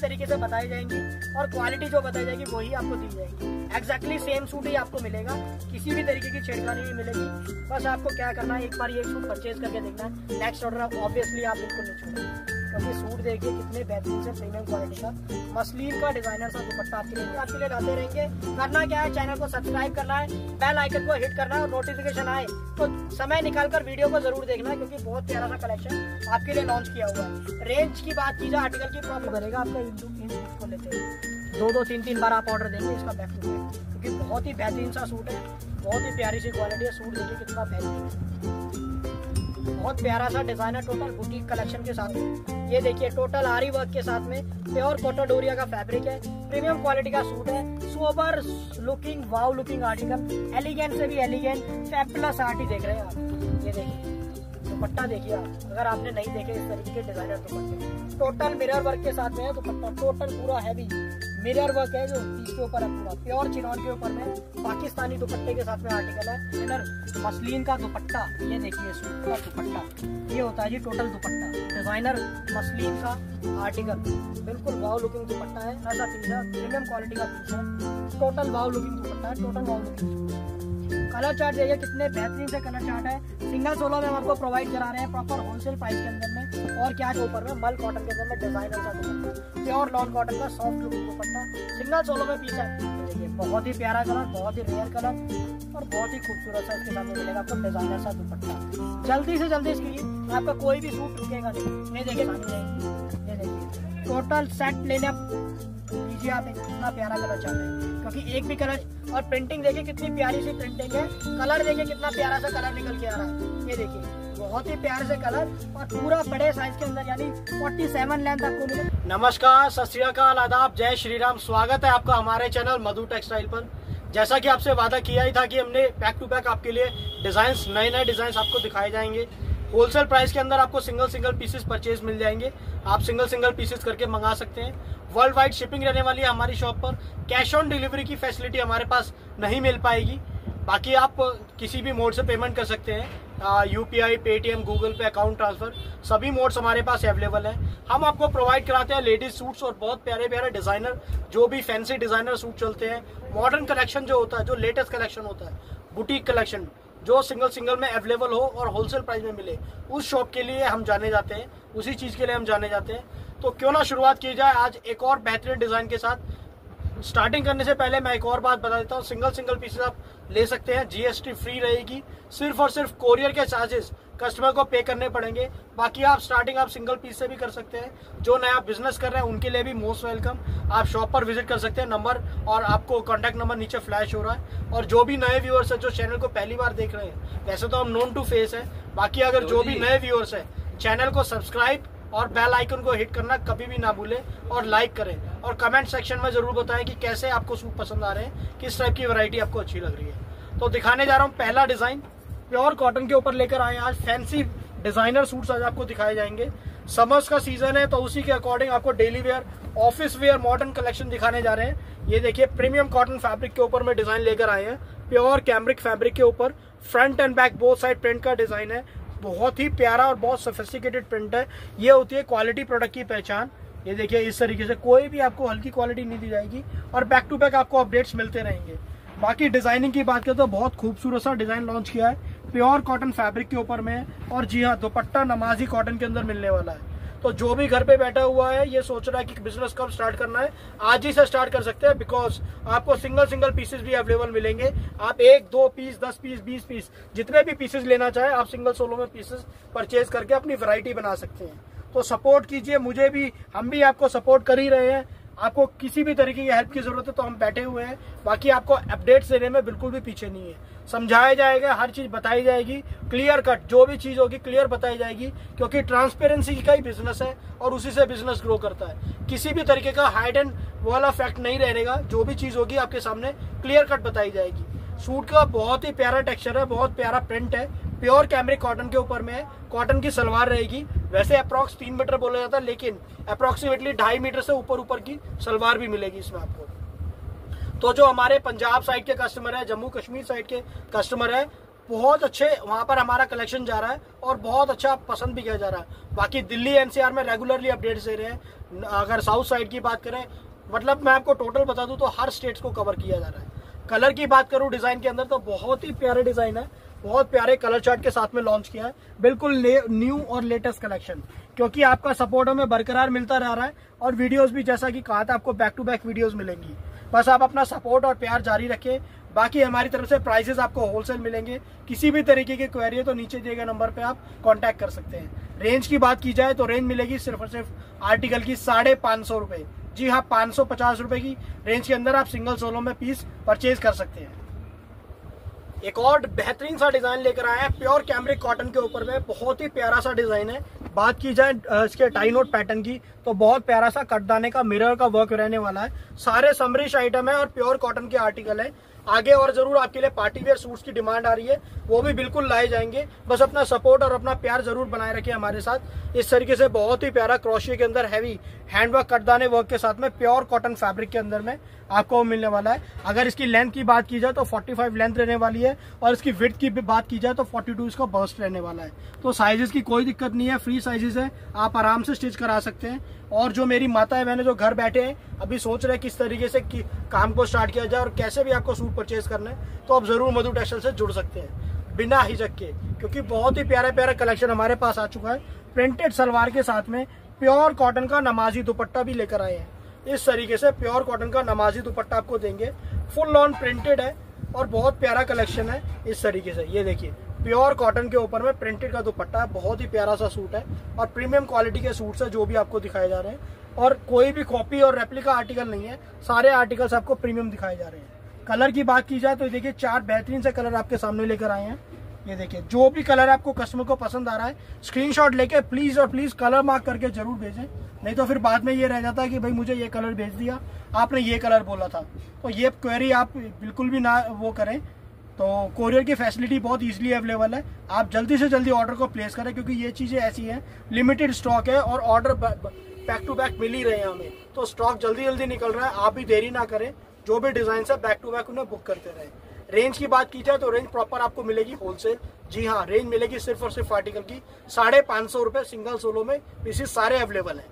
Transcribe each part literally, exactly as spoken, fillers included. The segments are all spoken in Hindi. तरीके से बताई जाएंगी और क्वालिटी जो बताई जाएगी वही आपको दी जाएगी। एक्जैक्टली सेम सूट ही आपको मिलेगा, किसी भी तरीके की छेड़खानी नहीं मिलेगी। बस आपको क्या करना है, एक बार ये सूट परचेज करके देखना है, नेक्स्ट ऑर्डर आप ऑब्वियसली आप बिल्कुल नहीं छोड़ेंगे। क्योंकि सूट देखिए कितने बेहतरीन से प्रीमियम क्वालिटी का मस्लिन का डिजाइनर सा दुपट्टा आपके लिए आपके लिए लाते रहेंगे। करना क्या है, चैनल को सब्सक्राइब करना है, बेल आइकन को हिट करना है और नोटिफिकेशन आए तो समय निकालकर वीडियो को जरूर देखना है, क्योंकि बहुत प्यारा सा कलेक्शन आपके लिए लॉन्च किया हुआ है। रेंज की बात की जाए, आर्टिकल की प्रॉब्लम बनेगा आपका इंच को लेते हैं दो दो तीन तीन बार आप ऑर्डर देंगे इसका बैक टू बैक, क्योंकि बहुत ही बेहतरीन सा सूट है, बहुत ही प्यारी सी क्वालिटी है। सूट देखिए कितना बेहतरीन है, बहुत प्यारा सा डिजाइनर टोटल बुटीक कलेक्शन के साथ में। ये देखिए टोटल आरी वर्क के साथ में प्योर कोटा डोरिया का फैब्रिक है, प्रीमियम क्वालिटी का सूट है, sober looking wow looking article, elegant से भी एलिगेंट फैबुलस आर्ट ही देख रहे हैं आप। ये देखिए दुपट्टा देखिए आप, अगर आपने नहीं देखे इस तरीके के डिजाइनर दुपट्टे टोटल मिरर वर्क के साथ में है। दुपट्टा टोटल पूरा हैवी मिरर वर्क है जो पीस के ऊपर है, पूरा प्योर चिनौन के ऊपर में पाकिस्तानी दुपट्टे के साथ में आर्टिकल है। इधर मस्लिन का दुपट्टा, ये देखिए सूट का दुपट्टा, ये होता है जी टोटल दुपट्टा डिजाइनर मस्लिन का आर्टिकल, बिल्कुल वाव लुकिंग दुपट्टा है। ऐसा पीस है, प्रीमियम क्वालिटी का पीस है, टोटल वाव लुकिंग दुपट्टा है, total wow looking. Colour chart देखिए कितने बेहतरीन से कलर चार्ट है, सिंगल सोलो में हम आपको प्रोवाइड करा रहे हैं प्रॉपर होलसेल प्राइस के अंदर में। और क्या ऊपर में मल कॉटन के अंदर में डिजाइनर का दुपट्टा, प्योर लॉन कॉटन का soft looking dupatta, single solo में पीस है। बहुत ही प्यारा कलर, बहुत ही रेयर कलर और बहुत ही खूबसूरत सा इसके साथ मिलेगा आपको डिजाइनर सा दुपट्टा। जल्दी से जल्दी इसके लिए आपका कोई भी सूट रुकेगा नहीं। ये देखिए ये देखिए टोटल सेट लेने आप लीजिए आप, इतना प्यारा कलर चाहते हैं क्योंकि एक भी कलर और प्रिंटिंग देखिए कितनी प्यारी सी प्रिंटिंग है। कलर देखिए कितना प्यारा सा कलर निकल के आ रहा है, ये देखिए बहुत ही प्यारे से कलर और पूरा बड़े साइज के अंदर यानी सैंतालीस लेंथ आपको मिलेगी। नमस्कार, सत श्री अकाल, आदाब, जय श्री राम, स्वागत है आपका हमारे चैनल मधु टेक्सटाइल पर। जैसा कि आपसे वादा किया ही था कि हमने बैक टू बैक आपके लिए डिजाइन नए नए डिजाइन आपको दिखाए जाएंगे। होलसेल प्राइस के अंदर आपको सिंगल सिंगल पीसेस परचेज मिल जाएंगे, आप सिंगल सिंगल पीसेस करके मंगा सकते हैं। वर्ल्ड वाइड शिपिंग रहने वाली है हमारी शॉप पर, कैश ऑन डिलीवरी की फैसिलिटी हमारे पास नहीं मिल पाएगी। बाकी आप किसी भी मोड से पेमेंट कर सकते हैं, UPI, Paytm, Google Pay, account transfer, सभी मोड्स हमारे पास अवेलेबल है। हम आपको प्रोवाइड कराते हैं लेडीज सूट्स और बहुत प्यारे प्यारे डिजाइनर जो भी फैंसी डिजाइनर सूट चलते हैं, मॉडर्न कलेक्शन जो होता है, जो लेटेस्ट कलेक्शन होता है, बुटीक कलेक्शन जो सिंगल सिंगल में अवेलेबल हो और होलसेल प्राइस में मिले, उस शॉप के लिए हम जाने जाते हैं, उसी चीज़ के लिए हम जाने जाते हैं। तो क्यों ना शुरुआत की जाए आज एक और बेहतरीन डिजाइन के साथ। स्टार्टिंग करने से पहले मैं एक और बात बता देता हूँ, सिंगल सिंगल पीसेस आप ले सकते हैं, जीएसटी फ्री रहेगी, सिर्फ और सिर्फ कोरियर के चार्जेस कस्टमर को पे करने पड़ेंगे। बाकी आप स्टार्टिंग आप सिंगल पीस से भी कर सकते हैं, जो नया बिजनेस कर रहे हैं उनके लिए भी मोस्ट वेलकम। आप शॉप पर विजिट कर सकते हैं, नंबर और आपको कॉन्टैक्ट नंबर नीचे फ्लैश हो रहा है। और जो भी नए व्यूअर्स है जो चैनल को पहली बार देख रहे हैं, वैसे तो हम नोन टू फेस है, बाकी अगर जो भी नए व्यूअर्स है चैनल को सब्सक्राइब और बेल आइकन को हिट करना कभी भी ना भूलें और लाइक करें और कमेंट सेक्शन में जरूर बताएं कि कैसे आपको सूट पसंद आ रहे हैं, किस टाइप की वैरायटी आपको अच्छी लग रही है। तो दिखाने जा रहा हूँ पहला डिजाइन, प्योर कॉटन के ऊपर लेकर आए आज फैंसी डिजाइनर सूट्स आज आपको दिखाए जाएंगे। समर्स का सीजन है तो उसी के अकॉर्डिंग आपको daily wear, office wear, modern collection दिखाने जा रहे हैं। ये देखिए प्रीमियम कॉटन फैब्रिक के ऊपर में डिजाइन लेकर आए हैं, प्योर कैमरिक फैब्रिक के ऊपर front and back both side print का डिजाइन है, बहुत ही प्यारा और बहुत सोफिस्टिकेटेड प्रिंट है। ये होती है क्वालिटी प्रोडक्ट की पहचान। ये देखिए इस तरीके से कोई भी आपको हल्की क्वालिटी नहीं दी जाएगी और बैक टू बैक आपको अपडेट्स मिलते रहेंगे। बाकी डिजाइनिंग की बात करें तो बहुत खूबसूरत सा डिजाइन लॉन्च किया है, प्योर कॉटन फैब्रिक के ऊपर में, और जी हाँ दुपट्टा नमाजी कॉटन के अंदर मिलने वाला है। तो जो भी घर पे बैठा हुआ है ये सोच रहा है कि बिजनेस कब स्टार्ट करना है, आज ही से स्टार्ट कर सकते हैं, बिकॉज आपको सिंगल सिंगल पीसेस भी अवेलेबल मिलेंगे। आप एक दो पीस, दस पीस, बीस पीस, जितने भी पीसेस लेना चाहे आप सिंगल सोलो में पीसेस परचेज करके अपनी वैरायटी बना सकते हैं। तो सपोर्ट कीजिए मुझे भी, हम भी आपको सपोर्ट कर ही रहे हैं। आपको किसी भी तरीके की हेल्प की जरूरत है तो हम बैठे हुए हैं, बाकी आपको अपडेट्स देने में बिल्कुल भी पीछे नहीं है। समझाया जाएगा, हर चीज बताई जाएगी, क्लियर कट जो भी चीज होगी क्लियर बताई जाएगी, क्योंकि ट्रांसपेरेंसी का ही बिजनेस है और उसी से बिजनेस ग्रो करता है। किसी भी तरीके का हाइड एंड वाला फैक्ट नहीं रहेगा, जो भी चीज होगी आपके सामने क्लियर कट बताई जाएगी। सूट का बहुत ही प्यारा टेक्सचर है, बहुत प्यारा प्रिंट है, प्योर कैमरिक कॉटन के ऊपर में है, कॉटन की सलवार रहेगी। वैसे अप्रॉक्स तीन मीटर बोला जाता है, लेकिन अप्रॉक्सीमेटली ढाई मीटर से ऊपर ऊपर की सलवार भी मिलेगी इसमें आपको। तो जो हमारे पंजाब साइड के कस्टमर है, जम्मू कश्मीर साइड के कस्टमर है, बहुत अच्छे वहाँ पर हमारा कलेक्शन जा रहा है और बहुत अच्छा पसंद भी किया जा रहा है। बाकी दिल्ली एनसीआर में रेगुलरली अपडेट्स दे रहे हैं। अगर साउथ साइड की बात करें, मतलब मैं आपको टोटल बता दूं तो हर स्टेट्स को कवर किया जा रहा है। कलर की बात करूं डिज़ाइन के अंदर, तो बहुत ही प्यारे डिज़ाइन है, बहुत प्यारे कलर चार्ट के साथ में लॉन्च किया है, बिल्कुल न्यू और लेटेस्ट कलेक्शन। क्योंकि आपका सपोर्ट हमें बरकरार मिलता रह रहा है और वीडियोस भी, जैसा कि कहा था, आपको बैक टू बैक वीडियोस मिलेंगी। बस आप अपना सपोर्ट और प्यार जारी रखें। बाकी हमारी तरफ से प्राइसेस आपको होलसेल मिलेंगे। किसी भी तरीके की क्वेरी है तो नीचे दिए गए नंबर पे आप कांटेक्ट कर सकते हैं। रेंज की बात की जाए तो रेंज मिलेगी सिर्फ और सिर्फ आर्टिकल की साढ़े पाँच सौ रुपये। जी हाँ, पाँच सौ पचास रुपये की रेंज के अंदर आप सिंगल सोलो में पीस परचेज कर सकते हैं। एक और बेहतरीन सा डिज़ाइन लेकर आए हैं प्योर कैमरिक कॉटन के ऊपर में, बहुत ही प्यारा सा डिज़ाइन है। बात की जाए इसके टाई नोट पैटर्न की तो बहुत प्यारा सा कटदाने का मिरर का वर्क रहने वाला है। सारे समरिश आइटम है और प्योर कॉटन के आर्टिकल है। आगे और जरूर आपके लिए पार्टीवेयर सूट्स की डिमांड आ रही है, वो भी बिल्कुल लाए जाएंगे। बस अपना सपोर्ट और अपना प्यार जरूर बनाए रखें हमारे साथ। इस तरीके से बहुत ही प्यारा क्रोशिया के अंदर हैवी हैंडवर्क कटदाने वर्क के साथ में प्योर कॉटन फैब्रिक के अंदर में आपको मिलने वाला है। अगर इसकी लेंथ की बात की जाए तो पैंतालीस लेंथ रहने वाली है और इसकी विड्थ की भी बात की जाए तो बयालीस इसका बर्स्ट रहने वाला है। तो साइजेस की कोई दिक्कत नहीं है, फ्री साइजेस है, आप आराम से स्टिच करा सकते हैं। और जो मेरी माता है मैंने जो घर बैठे हैं अभी सोच रहे हैं किस तरीके से कि काम को स्टार्ट किया जाए और कैसे भी आपको सूट परचेज करना है, तो आप जरूर मधु टेक्सटाइल से जुड़ सकते हैं बिना हिचक के, क्योंकि बहुत ही प्यारा प्यारा कलेक्शन हमारे पास आ चुका है। प्रिंटेड सलवार के साथ में प्योर कॉटन का नमाजी दुपट्टा भी लेकर आए हैं। इस तरीके से प्योर कॉटन का नमाजी दुपट्टा आपको देंगे, फुल ऑन प्रिंटेड है और बहुत प्यारा कलेक्शन है। इस तरीके से ये देखिए, प्योर कॉटन के ऊपर में प्रिंटेड का दुपट्टा है, बहुत ही प्यारा सा सूट है और प्रीमियम क्वालिटी के सूट्स है जो भी आपको दिखाए जा रहे हैं। और कोई भी कॉपी और रेप्लिका आर्टिकल नहीं है, सारे आर्टिकल्स आपको प्रीमियम दिखाए जा रहे हैं। कलर की बात की जाए तो देखिए, चार बेहतरीन से कलर आपके सामने लेकर आए हैं। ये देखिए, जो भी कलर आपको कस्टमर को पसंद आ रहा है स्क्रीनशॉट लेके प्लीज और प्लीज कलर मार्क करके जरूर भेजें, नहीं तो फिर बाद में ये रह जाता है कि भाई मुझे ये कलर भेज दिया, आपने ये कलर बोला था। तो ये क्वेरी आप बिल्कुल भी ना वो करें। तो कोरियर की फैसिलिटी बहुत इजीली अवेलेबल है, आप जल्दी से जल्दी ऑर्डर को प्लेस करें, क्योंकि ये चीज़ें ऐसी हैं, लिमिटेड स्टॉक है और ऑर्डर बैक टू बैक मिल ही रहे हैं हमें, तो स्टॉक जल्दी जल्दी निकल रहा है। आप भी देरी ना करें, जो भी डिज़ाइन है बैक टू बैक उन्हें बुक करते रहें। रेंज की बात की जाए तो रेंज प्रॉपर आपको मिलेगी होलसेल। जी हाँ, रेंज मिलेगी सिर्फ और सिर्फ आर्टिकल की साढ़े पाँच सौ रुपये सिंगल सोलो में, पीसेस सारे अवेलेबल हैं।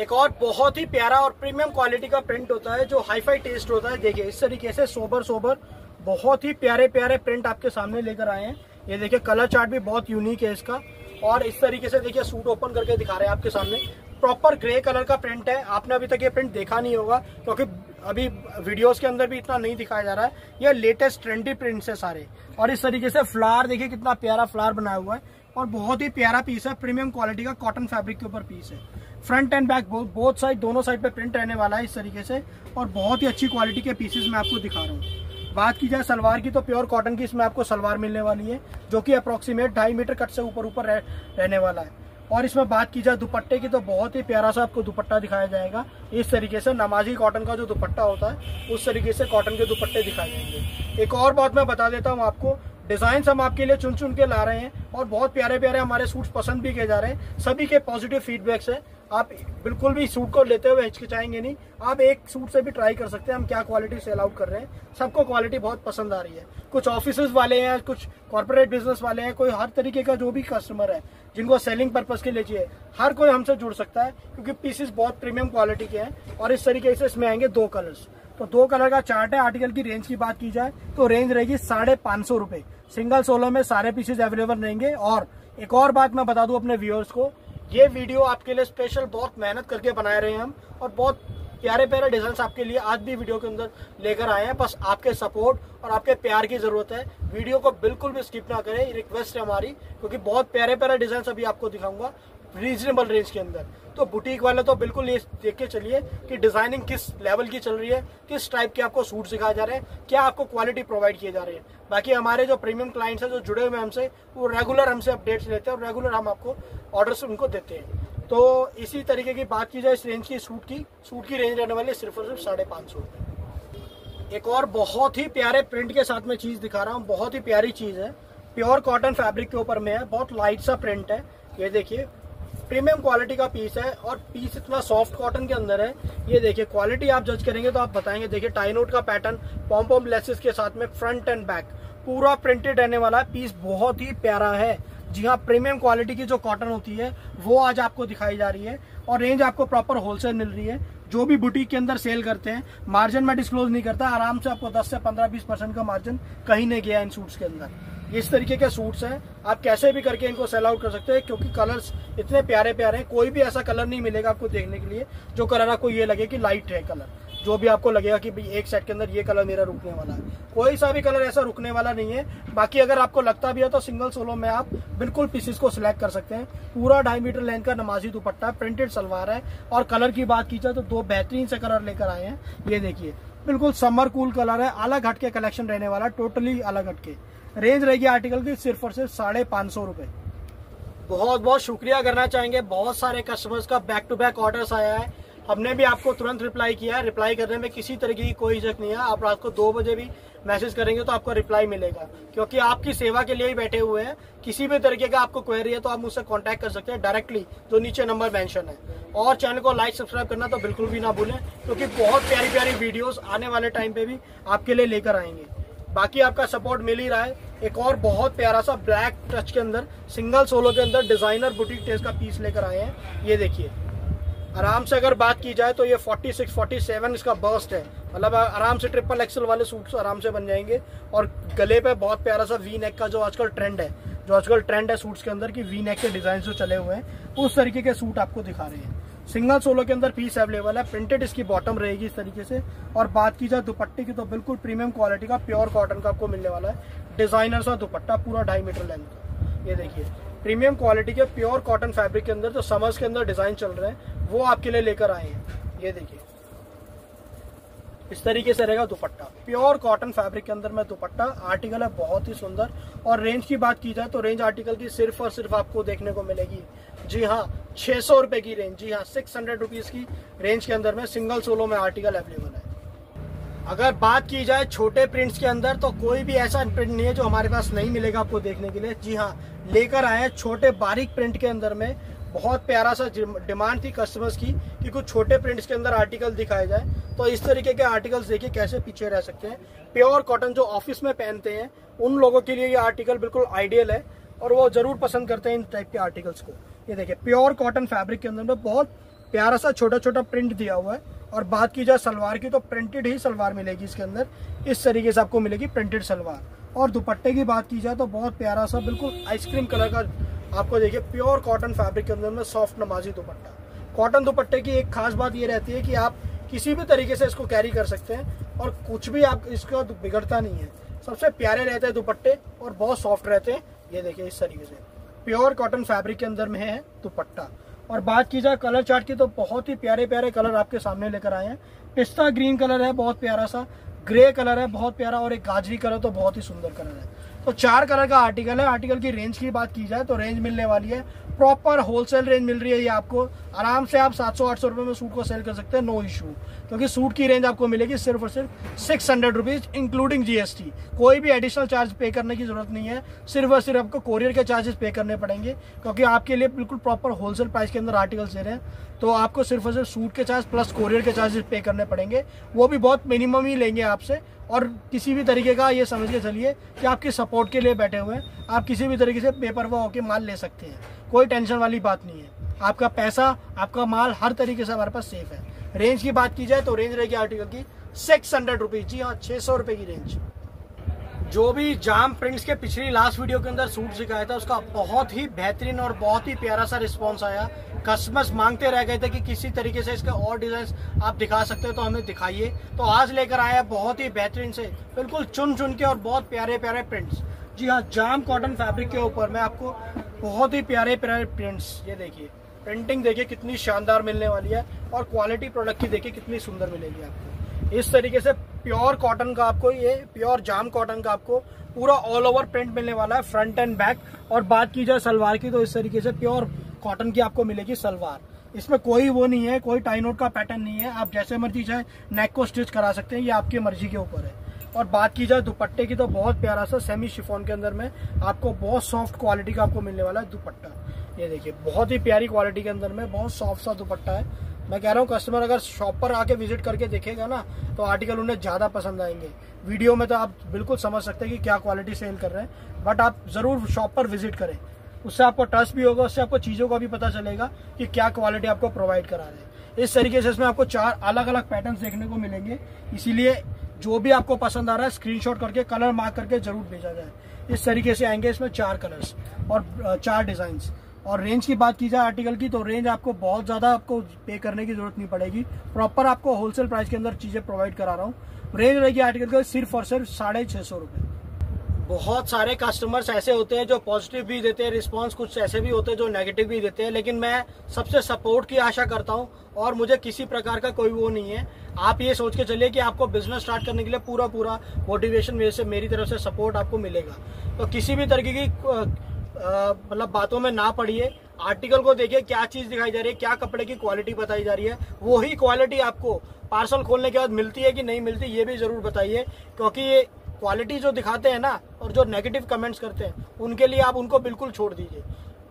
एक और बहुत ही प्यारा और प्रीमियम क्वालिटी का प्रिंट होता है जो हाईफाई टेस्ट होता है। देखिए, इस तरीके से सोबर सोबर बहुत ही प्यारे प्यारे प्रिंट आपके सामने लेकर आए हैं। ये देखिए, कलर चार्ट भी बहुत यूनिक है इसका। और इस तरीके से देखिए, सूट ओपन करके दिखा रहे हैं आपके सामने। प्रॉपर ग्रे कलर का प्रिंट है, आपने अभी तक ये प्रिंट देखा नहीं होगा क्योंकि अभी वीडियोस के अंदर भी इतना नहीं दिखाया जा रहा है। ये लेटेस्ट ट्रेंडी प्रिंट्स है सारे। और इस तरीके से फ्लावर देखिए, कितना प्यारा फ्लावर बनाया हुआ है और बहुत ही प्यारा पीस है, प्रीमियम क्वालिटी का कॉटन फैब्रिक के ऊपर पीस है। Front and back both side, दोनों साइड पे प्रिंट रहने वाला है इस तरीके से और बहुत ही अच्छी क्वालिटी के पीसेस मैं आपको दिखा रहा हूँ। बात की जाए सलवार की तो प्योर कॉटन की इसमें आपको सलवार मिलने वाली है जो कि अप्रॉक्सीमेट ढाई मीटर कट से ऊपर ऊपर रह, रहने वाला है। और इसमें बात की जाए दुपट्टे की तो बहुत ही प्यारा सा आपको दुपट्टा दिखाया जाएगा। इस तरीके से नमाजी कॉटन का जो दुपट्टा होता है उस तरीके से कॉटन के दुपट्टे दिखाए जाएंगे। एक और बात मैं बता देता हूँ आपको, डिज़ाइंस हम आपके लिए चुन चुन के ला रहे हैं और बहुत प्यारे प्यारे हमारे सूट्स पसंद भी किए जा रहे हैं। सभी के पॉजिटिव फीडबैक्स हैं, आप बिल्कुल भी सूट को लेते हुए हिचकिचाएंगे नहीं। आप एक सूट से भी ट्राई कर सकते हैं हम क्या क्वालिटी सेल आउट कर रहे हैं। सबको क्वालिटी बहुत पसंद आ रही है, कुछ ऑफिसेज वाले हैं, कुछ कॉर्पोरेट बिजनेस वाले हैं, कोई हर तरीके का जो भी कस्टमर है जिनको सेलिंग पर्पज़ के लिए चाहिए, हर कोई हमसे जुड़ सकता है क्योंकि पीसेस बहुत प्रीमियम क्वालिटी के हैं। और इस तरीके से इसमें आएंगे दो कलर्स, तो दो कलर का चार्ट है। आर्टिकल की रेंज की बात की जाए तो रेंज रहेगी साढ़े पाँच सौ रुपये सिंगल सोलो में, सारे पीसेज अवेलेबल रहेंगे। और एक और बात मैं बता दूं अपने व्यूअर्स को, ये वीडियो आपके लिए स्पेशल बहुत मेहनत करके बनाए रहे हैं हम और बहुत प्यारे प्यारे डिज़ाइंस आपके लिए आज भी वीडियो के अंदर लेकर आए हैं। बस आपके सपोर्ट और आपके प्यार की ज़रूरत है, वीडियो को बिल्कुल भी स्किप ना करें, रिक्वेस्ट है हमारी, क्योंकि बहुत प्यारे प्यारे डिज़ाइंस अभी आपको दिखाऊंगा रीजनेबल रेंज के अंदर। तो बुटीक वाले तो बिल्कुल ये देख के चलिए कि डिज़ाइनिंग किस लेवल की चल रही है, किस टाइप के आपको सूट सिखाए जा रहे हैं, क्या आपको क्वालिटी प्रोवाइड किए जा रहे हैं। बाकी हमारे जो प्रीमियम क्लाइंट्स हैं जो जुड़े हुए हमसे, वो रेगुलर हमसे अपडेट्स लेते हैं और रेगुलर हम आपको ऑर्डर्स उनको देते हैं। तो इसी तरीके की बात की जाए इस रेंज की सूट की सूट की रेंज रहने वाली सिर्फ और सिर्फ साढ़े पाँच सौ रुपये। एक और बहुत ही प्यारे प्रिंट के साथ में चीज़ दिखा रहा हूँ, बहुत ही प्यारी चीज़ है, प्योर कॉटन फैब्रिक के ऊपर में है, बहुत लाइट सा प्रिंट है। ये देखिए, प्रीमियम क्वालिटी का पीस है और पीस इतना सॉफ्ट कॉटन के अंदर है। ये देखिए, क्वालिटी आप जज करेंगे तो आप बताएंगे। देखिए, टाई नोट का पैटर्न, पॉम पॉम लेसेस के साथ में फ्रंट एंड बैक पूरा प्रिंटेड रहने वाला है। पीस बहुत ही प्यारा है। जी हाँ, प्रीमियम क्वालिटी की जो कॉटन होती है वो आज आपको दिखाई जा रही है और रेंज आपको प्रॉपर होलसेल मिल रही है। जो भी बुटीक के अंदर सेल करते हैं, मार्जिन मैं डिस्क्लोज नहीं करता, आराम से आपको दस से पंद्रह बीस परसेंट का मार्जिन कहीं नहीं गया इन सूट्स के अंदर। इस तरीके के सूट्स हैं, आप कैसे भी करके इनको सेल आउट कर सकते हैं क्योंकि कलर्स इतने प्यारे प्यारे हैं। कोई भी ऐसा कलर नहीं मिलेगा आपको देखने के लिए जो कलर आपको ये लगे कि लाइट है। कलर जो भी आपको लगेगा कि भाई एक सेट के अंदर ये कलर मेरा रुकने वाला है, कोई सा भी कलर ऐसा रुकने वाला नहीं है। बाकी अगर आपको लगता भी है तो सिंगल सोलो में आप बिल्कुल पीसेस को सिलेक्ट कर सकते हैं। पूरा ढाई मीटर लेंथ का नमाजी दुपट्टा, प्रिंटेड सलवार है। और कलर की बात की जाए तो दो बेहतरीन से कलर लेकर आए हैं। ये देखिए, बिल्कुल समर कूल कलर है, अलग हटके कलेक्शन रहने वाला, टोटली अलग हटके। रेंज रहेगी आर्टिकल की सिर्फ और सिर्फ साढ़े पाँच सौ रुपये। बहुत बहुत शुक्रिया करना चाहेंगे, बहुत सारे कस्टमर्स का बैक टू बैक ऑर्डर्स आया है। हमने भी आपको तुरंत रिप्लाई किया है। रिप्लाई करने में किसी तरीके की कोई हिचक नहीं है। आप रात को दो बजे भी मैसेज करेंगे तो आपको रिप्लाई मिलेगा क्योंकि आपकी सेवा के लिए ही बैठे हुए हैं। किसी भी तरीके का आपको क्वेरी है तो आप मुझसे कांटेक्ट कर सकते हैं डायरेक्टली, जो नीचे नंबर मेंशन है। और चैनल को लाइक सब्सक्राइब करना तो बिल्कुल भी ना भूलें क्योंकि बहुत प्यारी प्यारी वीडियोज आने वाले टाइम पे भी आपके लिए लेकर आएंगे। बाकी आपका सपोर्ट मिल ही रहा है। एक और बहुत प्यारा सा ब्लैक टच के अंदर, सिंगल सोलो के अंदर डिजाइनर बुटीक टेस्ट का पीस लेकर आए हैं। ये देखिए, आराम से अगर बात की जाए तो ये छियालीस सैंतालीस इसका बर्स्ट है, मतलब आराम से ट्रिपल एक्सल वाले सूट्स आराम से बन जाएंगे। और गले पे बहुत प्यारा सा वी नेक का जो आजकल ट्रेंड है, जो आजकल ट्रेंड है सूट्स के अंदर कि वी नेक के डिजाइन जो चले हुए हैं, उस तरीके के सूट आपको दिखा रहे हैं। सिंगल सोलो के अंदर पीस अवेलेबल है। प्रिंटेड इसकी बॉटम रहेगी इस तरीके से। और बात की जाए दुपट्टे की तो बिल्कुल प्रीमियम क्वालिटी का प्योर कॉटन का आपको मिलने वाला है। डिजाइनर सा दुपट्टा, पूरा ढाई मीटर लेंथ का। ये देखिए, प्रीमियम क्वालिटी के प्योर कॉटन फैब्रिक के अंदर जो समर्स के अंदर डिजाइन चल रहे हैं वो आपके लिए लेकर आए हैं। ये देखिए, इस तरीके से रहेगा दुपट्टा, प्योर कॉटन फैब्रिक के अंदर में दुपट्टा। आर्टिकल है बहुत ही सुंदर। और रेंज की बात की जाए तो रेंज आर्टिकल की सिर्फ और सिर्फ आपको देखने को मिलेगी, जी हाँ, छह सौ रुपए की रेंज। जी हाँ, सिक्स हंड्रेड रुपीज की रेंज के अंदर में सिंगल सोलो में आर्टिकल अवेलेबल है। अगर बात की जाए छोटे प्रिंट्स के अंदर तो कोई भी ऐसा प्रिंट नहीं है जो हमारे पास नहीं मिलेगा आपको देखने के लिए। जी हाँ, लेकर आए छोटे बारीक प्रिंट के अंदर में। बहुत प्यारा सा डिमांड थी कस्टमर्स की कि कुछ छोटे प्रिंट्स के अंदर आर्टिकल दिखाए जाए, तो इस तरीके के आर्टिकल्स देखिए कैसे पीछे रह सकते हैं। प्योर कॉटन जो ऑफिस में पहनते हैं उन लोगों के लिए ये आर्टिकल बिल्कुल आइडियल है और वो जरूर पसंद करते हैं इन टाइप के आर्टिकल्स को। ये देखिए, प्योर कॉटन फैब्रिक के अंदर में बहुत प्यारा सा छोटा छोटा प्रिंट दिया हुआ है। और बात की जाए सलवार की तो प्रिंटेड ही सलवार मिलेगी इसके अंदर, इस तरीके से आपको मिलेगी प्रिंटेड सलवार। और दुपट्टे की बात की जाए तो बहुत प्यारा सा बिल्कुल आइसक्रीम कलर का आपको देखिए प्योर कॉटन फैब्रिक के अंदर में सॉफ्ट नमाजी दुपट्टा। कॉटन दुपट्टे की एक खास बात ये रहती है कि आप किसी भी तरीके से इसको कैरी कर सकते हैं और कुछ भी आप इसका बिगड़ता नहीं है। सबसे प्यारे रहते हैं दुपट्टे और बहुत सॉफ्ट रहते हैं। ये देखिए, इस तरीके से प्योर कॉटन फैब्रिक के अंदर में है दुपट्टा। और बात की जाए कलर चार्ट की तो बहुत ही प्यारे प्यारे कलर आपके सामने लेकर आए हैं। पिस्ता ग्रीन कलर है, बहुत प्यारा सा ग्रे कलर है, बहुत प्यारा, और एक गाजरी कलर तो बहुत ही सुंदर कलर है। तो चार कलर का आर्टिकल है। आर्टिकल की रेंज की बात की जाए तो रेंज मिलने वाली है प्रॉपर होलसेल रेंज मिल रही है। ये आपको आराम से आप सात सौ आठ सौ रुपए में सूट को सेल कर सकते हैं, नो इशू, क्योंकि सूट की रेंज आपको मिलेगी सिर्फ और सिर्फ six hundred rupees including GST. कोई भी एडिशनल चार्ज पे करने की जरूरत नहीं है, सिर्फ और सिर्फ आपको कोरियर के चार्जेस पे करने पड़ेंगे क्योंकि आपके लिए बिल्कुल प्रॉपर होलसेल प्राइस के अंदर आर्टिकल्स दे रहे हैं। तो आपको सिर्फ और सिर्फ सूट के चार्ज प्लस कोरियर के चार्जेस पे करने पड़ेंगे, वो भी बहुत मिनिमम ही लेंगे आपसे। और किसी भी तरीके का ये समझ के चलिए कि आपके सपोर्ट के लिए बैठे हुए हैं, आप किसी भी तरीके से पेपर वर्क होकर माल ले सकते हैं, कोई टेंशन वाली बात नहीं है। आपका पैसा, आपका माल हर तरीके से हमारे पास सेफ है। रेंज की बात की जाए तो रेंज रहेगी आर्टिकल की सिक्स हंड्रेड रुपीज, जी हाँ, छः सौ रुपये की रेंज। जो भी जाम प्रिंट्स के पिछली लास्ट वीडियो के अंदर सूट दिखाया था उसका बहुत ही बेहतरीन और बहुत ही प्यारा सा रिस्पॉन्स आया। कस्टमर्स मांगते रह गए थे कि किसी तरीके से इसके और डिजाइन आप दिखा सकते हो तो हमें दिखाइए, तो आज लेकर आया है बहुत ही बेहतरीन से बिल्कुल चुन चुन के और बहुत प्यारे प्यारे प्रिंट्स। जी हाँ, जाम कॉटन फैब्रिक के ऊपर में आपको बहुत ही प्यारे प्यारे प्रिंट्स। ये देखिए, प्रिंटिंग देखिए कितनी शानदार मिलने वाली है और क्वालिटी प्रोडक्ट की देखिए कितनी सुंदर मिलेगी आपको। इस तरीके से प्योर कॉटन का आपको, ये प्योर जाम कॉटन का आपको पूरा ऑल ओवर प्रिंट मिलने वाला है, फ्रंट एंड बैक। और बात की जाए सलवार की तो इस तरीके से प्योर कॉटन की आपको मिलेगी सलवार। इसमें कोई वो नहीं है, कोई टाई नोट का पैटर्न नहीं है, आप जैसे मर्जी चाहे नेक को स्टिच करा सकते हैं, ये आपकी मर्जी के ऊपर है। और बात की जाए दुपट्टे की तो बहुत प्यारा सा सेमी शिफॉन के अंदर में आपको बहुत सॉफ्ट क्वालिटी का आपको मिलने वाला है दुपट्टा। ये देखिए, बहुत ही प्यारी क्वालिटी के अंदर में बहुत सॉफ्ट सा दुपट्टा है। मैं कह रहा हूँ कस्टमर अगर शॉप पर आके विजिट करके देखेगा ना तो आर्टिकल उन्हें ज़्यादा पसंद आएंगे। वीडियो में तो आप बिल्कुल समझ सकते हैं कि क्या क्वालिटी सेल कर रहे हैं, बट आप ज़रूर शॉप पर विजिट करें, उससे आपको ट्रस्ट भी होगा, उससे आपको चीज़ों का भी पता चलेगा कि क्या क्वालिटी आपको प्रोवाइड करा रहे हैं। इस तरीके से इसमें आपको चार अलग अलग पैटर्न्स देखने को मिलेंगे, इसीलिए जो भी आपको पसंद आ रहा है स्क्रीनशॉट करके कलर मार्क करके ज़रूर भेजा जाए। इस तरीके से आएंगे इसमें चार कलर्स और चार डिज़ाइंस। और रेंज की बात की जाए आर्टिकल की, तो रेंज आपको बहुत ज़्यादा आपको पे करने की जरूरत नहीं पड़ेगी, प्रॉपर आपको होलसेल प्राइस के अंदर चीज़ें प्रोवाइड करा रहा हूँ। रेंज रहेगी आर्टिकल का सिर्फ और सिर्फ साढ़े छः सौ रुपये। बहुत सारे कस्टमर्स ऐसे होते हैं जो पॉजिटिव भी देते हैं रिस्पांस, कुछ ऐसे भी होते हैं जो नेगेटिव भी देते हैं, लेकिन मैं सबसे सपोर्ट की आशा करता हूँ और मुझे किसी प्रकार का कोई वो नहीं है। आप ये सोच के चलिए कि आपको बिजनेस स्टार्ट करने के लिए पूरा पूरा मोटिवेशन मेरे से मेरी तरफ से सपोर्ट आपको मिलेगा। तो किसी भी तरीके की मतलब बातों में ना पड़िए, आर्टिकल को देखिए क्या चीज़ दिखाई जा रही है, क्या कपड़े की क्वालिटी बताई जा रही है, वही क्वालिटी आपको पार्सल खोलने के बाद मिलती है कि नहीं मिलती ये भी ज़रूर बताइए, क्योंकि ये क्वालिटी जो दिखाते हैं ना और जो नेगेटिव कमेंट्स करते हैं उनके लिए आप उनको बिल्कुल छोड़ दीजिए।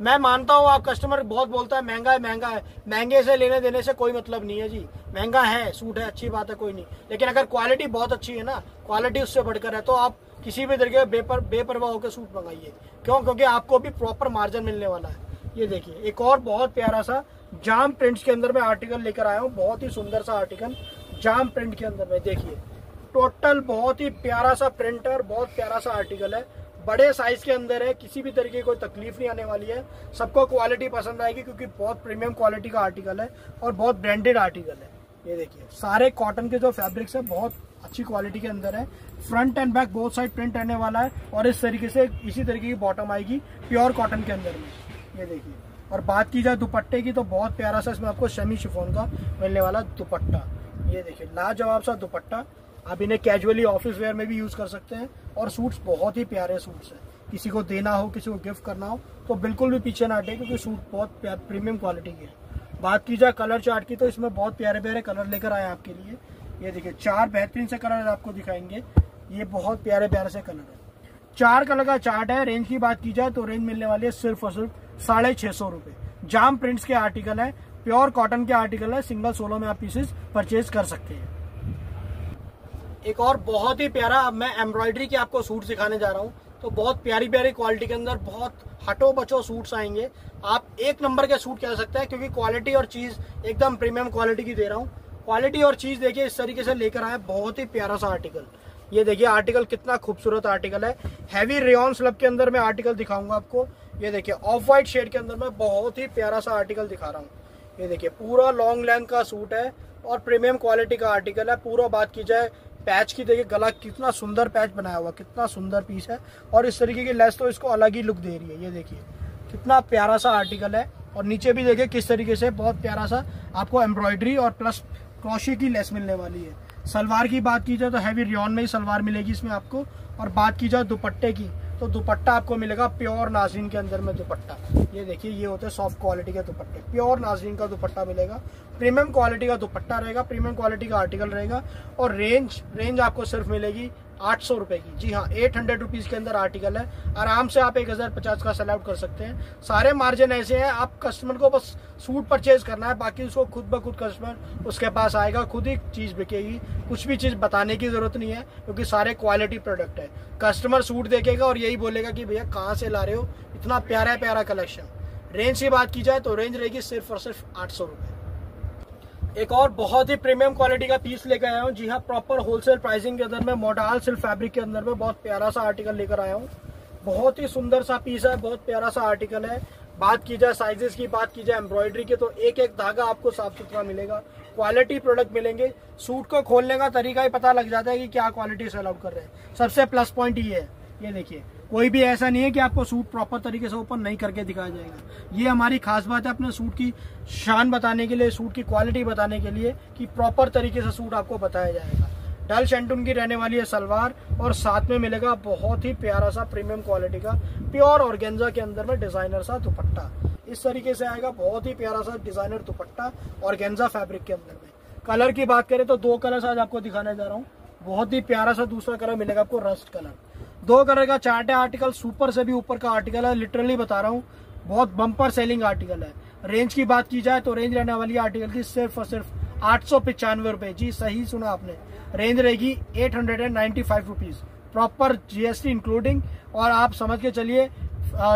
मैं मानता हूँ आप कस्टमर बहुत बोलता है महंगा है महंगा है, महंगे से लेने देने से कोई मतलब नहीं है जी, महंगा है सूट है अच्छी बात है कोई नहीं, लेकिन अगर क्वालिटी बहुत अच्छी है ना, क्वालिटी उससे बढ़कर है, तो आप किसी भी तरीके बेपर बेपरवाह होकर सूट मंगाइए। क्यों? क्योंकि आपको भी प्रॉपर मार्जिन मिलने वाला है। ये देखिए एक और बहुत प्यारा सा जाम प्रिंट्स के अंदर मैं आर्टिकल लेकर आया हूँ, बहुत ही सुंदर सा आर्टिकल जाम प्रिंट के अंदर में। देखिए टोटल बहुत ही प्यारा सा प्रिंट और बहुत प्यारा सा आर्टिकल है, बड़े साइज के अंदर है, किसी भी तरीके की कोई तकलीफ नहीं आने वाली है, सबको क्वालिटी पसंद आएगी क्योंकि बहुत प्रीमियम क्वालिटी का आर्टिकल है और बहुत ब्रांडेड आर्टिकल है। ये देखिए सारे कॉटन के जो फैब्रिक्स है बहुत अच्छी क्वालिटी के अंदर है, front and back both side print रहने वाला है और इस तरीके से इसी तरीके की बॉटम आएगी प्योर कॉटन के अंदर में। ये देखिए और बात की जाए दुपट्टे की, तो बहुत प्यारा सा इसमें आपको शमी शिफॉन का मिलने वाला दुपट्टा। ये देखिए लाजवाब सा दुपट्टा, आप इन्हें कैजुअली ऑफिस वेयर में भी यूज़ कर सकते हैं और सूट्स बहुत ही प्यारे सूट्स हैं, किसी को देना हो किसी को गिफ्ट करना हो तो बिल्कुल भी पीछे ना हटे क्योंकि सूट बहुत प्रीमियम क्वालिटी के है। बात की जाए कलर चार्ट की, तो इसमें बहुत प्यारे प्यारे कलर लेकर आए आपके लिए। ये देखिए चार बेहतरीन से कलर आपको दिखाएंगे, ये बहुत प्यारे प्यारे से कलर है, चार कलर का चार्ट है। रेंज की बात की जाए तो रेंज मिलने वाली है सिर्फ और सिर्फ साढ़े छः सौ रुपये। जाम प्रिंट्स के आर्टिकल है, प्योर कॉटन के आर्टिकल है, सिंगल सोलो में आप पीसेस परचेज कर सकते हैं। एक और बहुत ही प्यारा मैं एम्ब्रॉयडरी के आपको सूट दिखाने जा रहा हूँ, तो बहुत प्यारी प्यारी क्वालिटी के अंदर बहुत हटो बचो सूट्स आएंगे, आप एक नंबर के सूट कह सकते हैं क्योंकि क्वालिटी और चीज़ एकदम प्रीमियम क्वालिटी की दे रहा हूँ। क्वालिटी और चीज़ देखिए इस तरीके से लेकर आए, बहुत ही प्यारा सा आर्टिकल। ये देखिए आर्टिकल कितना खूबसूरत आर्टिकल है, हैवी रेयॉन स्लब के अंदर मैं आर्टिकल दिखाऊंगा आपको। ये देखिए ऑफ वाइट शेड के अंदर मैं बहुत ही प्यारा सा आर्टिकल दिखा रहा हूँ। ये देखिए पूरा लॉन्ग लेंथ का सूट है और प्रीमियम क्वालिटी का आर्टिकल है पूरा। बात की जाए पैच की, देखिए गला कितना सुंदर पैच बनाया हुआ, कितना सुंदर पीस है और इस तरीके की लेस तो इसको अलग ही लुक दे रही है। ये देखिए कितना प्यारा सा आर्टिकल है और नीचे भी देखिए किस तरीके से बहुत प्यारा सा आपको एम्ब्रॉयडरी और प्लस क्रोशे की लेस मिलने वाली है। सलवार की बात की जाए तो हैवी रियॉन में ही सलवार मिलेगी इसमें आपको। और बात की जाए दुपट्टे की, तो दुपट्टा आपको मिलेगा प्योर नाजरीन के अंदर में दुपट्टा। ये देखिए ये होते हैं सॉफ्ट क्वालिटी के दुपट्टे, प्योर नाजरीन का दुपट्टा मिलेगा, प्रीमियम क्वालिटी का दुपट्टा रहेगा, प्रीमियम क्वालिटी का आर्टिकल रहेगा। और रेंज रेंज आपको सिर्फ मिलेगी आठ सौ रुपये की, जी हाँ एट हंड्रेड रुपीज़ के अंदर आर्टिकल है, आराम से आप एक हज़ार पचास का सेल आउट कर सकते हैं। सारे मार्जिन ऐसे हैं, आप कस्टमर को बस सूट परचेज करना है, बाकी उसको खुद ब खुद कस्टमर उसके पास आएगा, खुद ही चीज़ बिकेगी, कुछ भी चीज़ बताने की ज़रूरत नहीं है क्योंकि सारे क्वालिटी प्रोडक्ट है। कस्टमर सूट देखेगा और यही बोलेगा कि भैया कहाँ से ला रहे हो इतना प्यारा प्यारा कलेक्शन। रेंज की बात की जाए तो रेंज रहेगी सिर्फ और सिर्फ आठ सौ रुपये। एक और बहुत ही प्रीमियम क्वालिटी का पीस लेकर आया हूँ, जी हाँ प्रॉपर होलसेल प्राइसिंग के अंदर में मॉडल सिल्क फैब्रिक के अंदर में बहुत प्यारा सा आर्टिकल लेकर आया हूँ। बहुत ही सुंदर सा पीस है, बहुत प्यारा सा आर्टिकल है। बात की जाए साइजेस की, बात की जाए एम्ब्रॉयडरी की, तो एक एक धागा आपको साफ सुथरा मिलेगा, क्वालिटी प्रोडक्ट मिलेंगे। सूट को खोलने का तरीका ही पता लग जाता है कि क्या क्वालिटी सेल आउट कर रहे हैं, सबसे प्लस पॉइंट ये है। ये देखिए कोई भी ऐसा नहीं है कि आपको सूट प्रॉपर तरीके से ओपन नहीं करके दिखाया जाएगा, ये हमारी खास बात है अपने सूट की शान बताने के लिए, सूट की क्वालिटी बताने के लिए कि प्रॉपर तरीके से सूट आपको बताया जाएगा। डल शेंटून की रहने वाली है सलवार और साथ में मिलेगा बहुत ही प्यारा सा प्रीमियम क्वालिटी का प्योर ऑर्गेन्जा के अंदर में डिजाइनर सा दुपट्टा। इस तरीके से आएगा बहुत ही प्यारा सा डिजाइनर दुपट्टा ऑर्गेन्जा फैब्रिक के अंदर में। कलर की बात करें तो दो कलर आज आपको दिखाने जा रहा हूँ, बहुत ही प्यारा सा दूसरा कलर मिलेगा आपको रस्ट कलर। दो कलर का चार्ट है आर्टिकल, सुपर से भी ऊपर का आर्टिकल है, लिटरली बता रहा हूँ बहुत बम्पर सेलिंग आर्टिकल है। रेंज की बात की जाए तो रेंज रहने वाली आर्टिकल की सिर्फ और सिर्फ आठ सौ पिचानवे रुपए। जी सही सुना आपने, रेंज रहेगी eight hundred and ninety five rupees proper GST including. और आप समझ के चलिए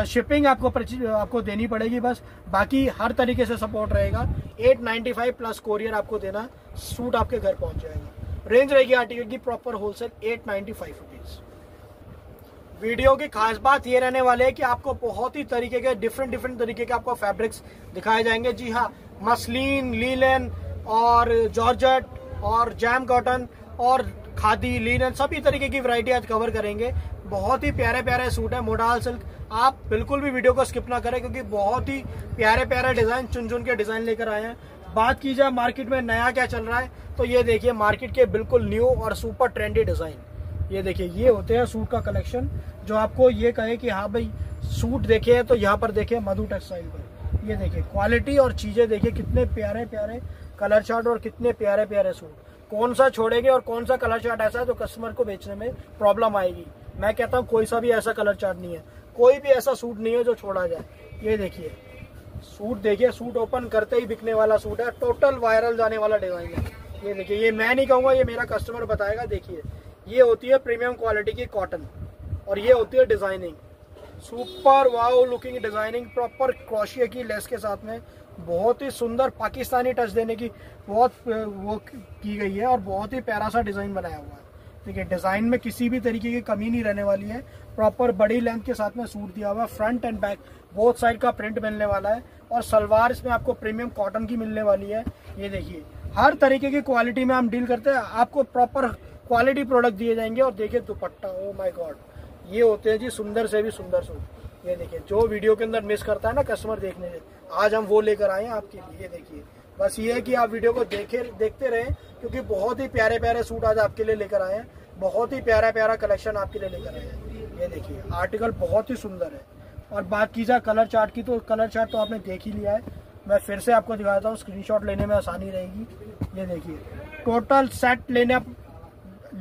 शिपिंग आपको आपको देनी पड़ेगी बस, बाकी हर तरीके से सपोर्ट रहेगा। Eight ninety five plus courier आपको देना, सूट आपके घर पहुंच जाएगा। रेंज रहेगी आर्टिकल की proper wholesale eight ninety five rupees. Video की खास बात ये रहने वाले है कि आपको बहुत ही तरीके के डिफरेंट डिफरेंट तरीके के आपको फैब्रिक्स दिखाए जाएंगे। जी हाँ, मसलिन, लीलन और जॉर्जेट और जैम कॉटन और खादी, लीलन सभी तरीके की वैरायटी आज कवर करेंगे। बहुत ही प्यारे प्यारे सूट है, मोडाल सिल्क। आप बिल्कुल भी वीडियो को स्किप ना करें क्योंकि बहुत ही प्यारे प्यारे डिजाइन चुन चुन के डिजाइन लेकर आए हैं। बात की जाए मार्केट में नया क्या चल रहा है तो ये देखिए मार्केट के बिल्कुल न्यू और सुपर ट्रेंडी डिजाइन। ये देखिए ये होते हैं सूट का कलेक्शन जो आपको ये कहे कि हाँ भाई सूट देखे तो यहाँ पर देखे मधु टेक्सटाइल पर। ये देखिए क्वालिटी और चीजें देखिए, कितने प्यारे प्यारे कलर चार्ट और कितने प्यारे प्यारे सूट। कौन सा छोड़ेंगे और कौन सा कलर चार्ट ऐसा है जो कस्टमर को बेचने में प्रॉब्लम आएगी। मैं कहता हूँ कोई सा भी ऐसा कलर चार्ट नहीं है, कोई भी ऐसा सूट नहीं है जो छोड़ा जाए। ये देखिए सूट देखिए, सूट ओपन करते ही बिकने वाला सूट है, टोटल वायरल जाने वाला डिजाइन है। ये देखिए, ये मैं नहीं कहूँगा, ये मेरा कस्टमर बताएगा। देखिए ये होती है प्रीमियम क्वालिटी की कॉटन और ये होती है designing, super wow looking designing, proper crochet की लेस के साथ में बहुत ही सुंदर पाकिस्तानी टच देने की बहुत वो की गई है और बहुत ही प्यारा सा डिजाइन बनाया हुआ है। देखिए डिजाइन में किसी भी तरीके की कमी नहीं रहने वाली है, प्रॉपर बड़ी लेंथ के साथ में सूट दिया हुआ है। Front and back both side का प्रिंट मिलने वाला है और सलवार इसमें आपको प्रीमियम कॉटन की मिलने वाली है। ये देखिए हर तरीके की क्वालिटी में हम डील करते हैं, आपको प्रॉपर क्वालिटी प्रोडक्ट दिए जाएंगे। और देखिए दुपट्टा, ओ माय गॉड, ये होते हैं जी सुंदर से भी सुंदर सूट। ये देखिए जो वीडियो के अंदर मिस करता है ना कस्टमर देखने से, आज हम वो लेकर आए हैं आपके लिए। ये देखिए बस ये है कि आप वीडियो को देखे देखते रहें क्योंकि बहुत ही प्यारे प्यारे सूट आज आपके लिए लेकर आए हैं, बहुत ही प्यारा प्यारा कलेक्शन आपके लिए लेकर आए हैं। ये देखिए आर्टिकल बहुत ही सुंदर है। और बात की जाए कलर चार्ट की तो कलर चार्ट तो आपने देख ही लिया है, मैं फिर से आपको दिखाता हूँ, स्क्रीनशॉट लेने में आसानी रहेगी। ये देखिए टोटल सेट लेने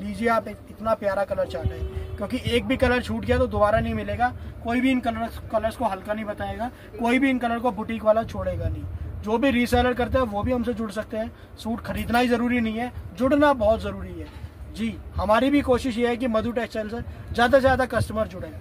लीजिए आप, इतना प्यारा कलर चार्ट है क्योंकि एक भी कलर छूट गया तो दोबारा नहीं मिलेगा। कोई भी इन कलर्स कलर्स को हल्का नहीं बताएगा, कोई भी इन कलर को बुटीक वाला छोड़ेगा नहीं। जो भी रीसेलर करते हैं वो भी हमसे जुड़ सकते हैं, सूट खरीदना ही ज़रूरी नहीं है, जुड़ना बहुत ज़रूरी है। जी हमारी भी कोशिश ये है कि मधु टेक्सटाइल से ज़्यादा से ज़्यादा कस्टमर जुड़े।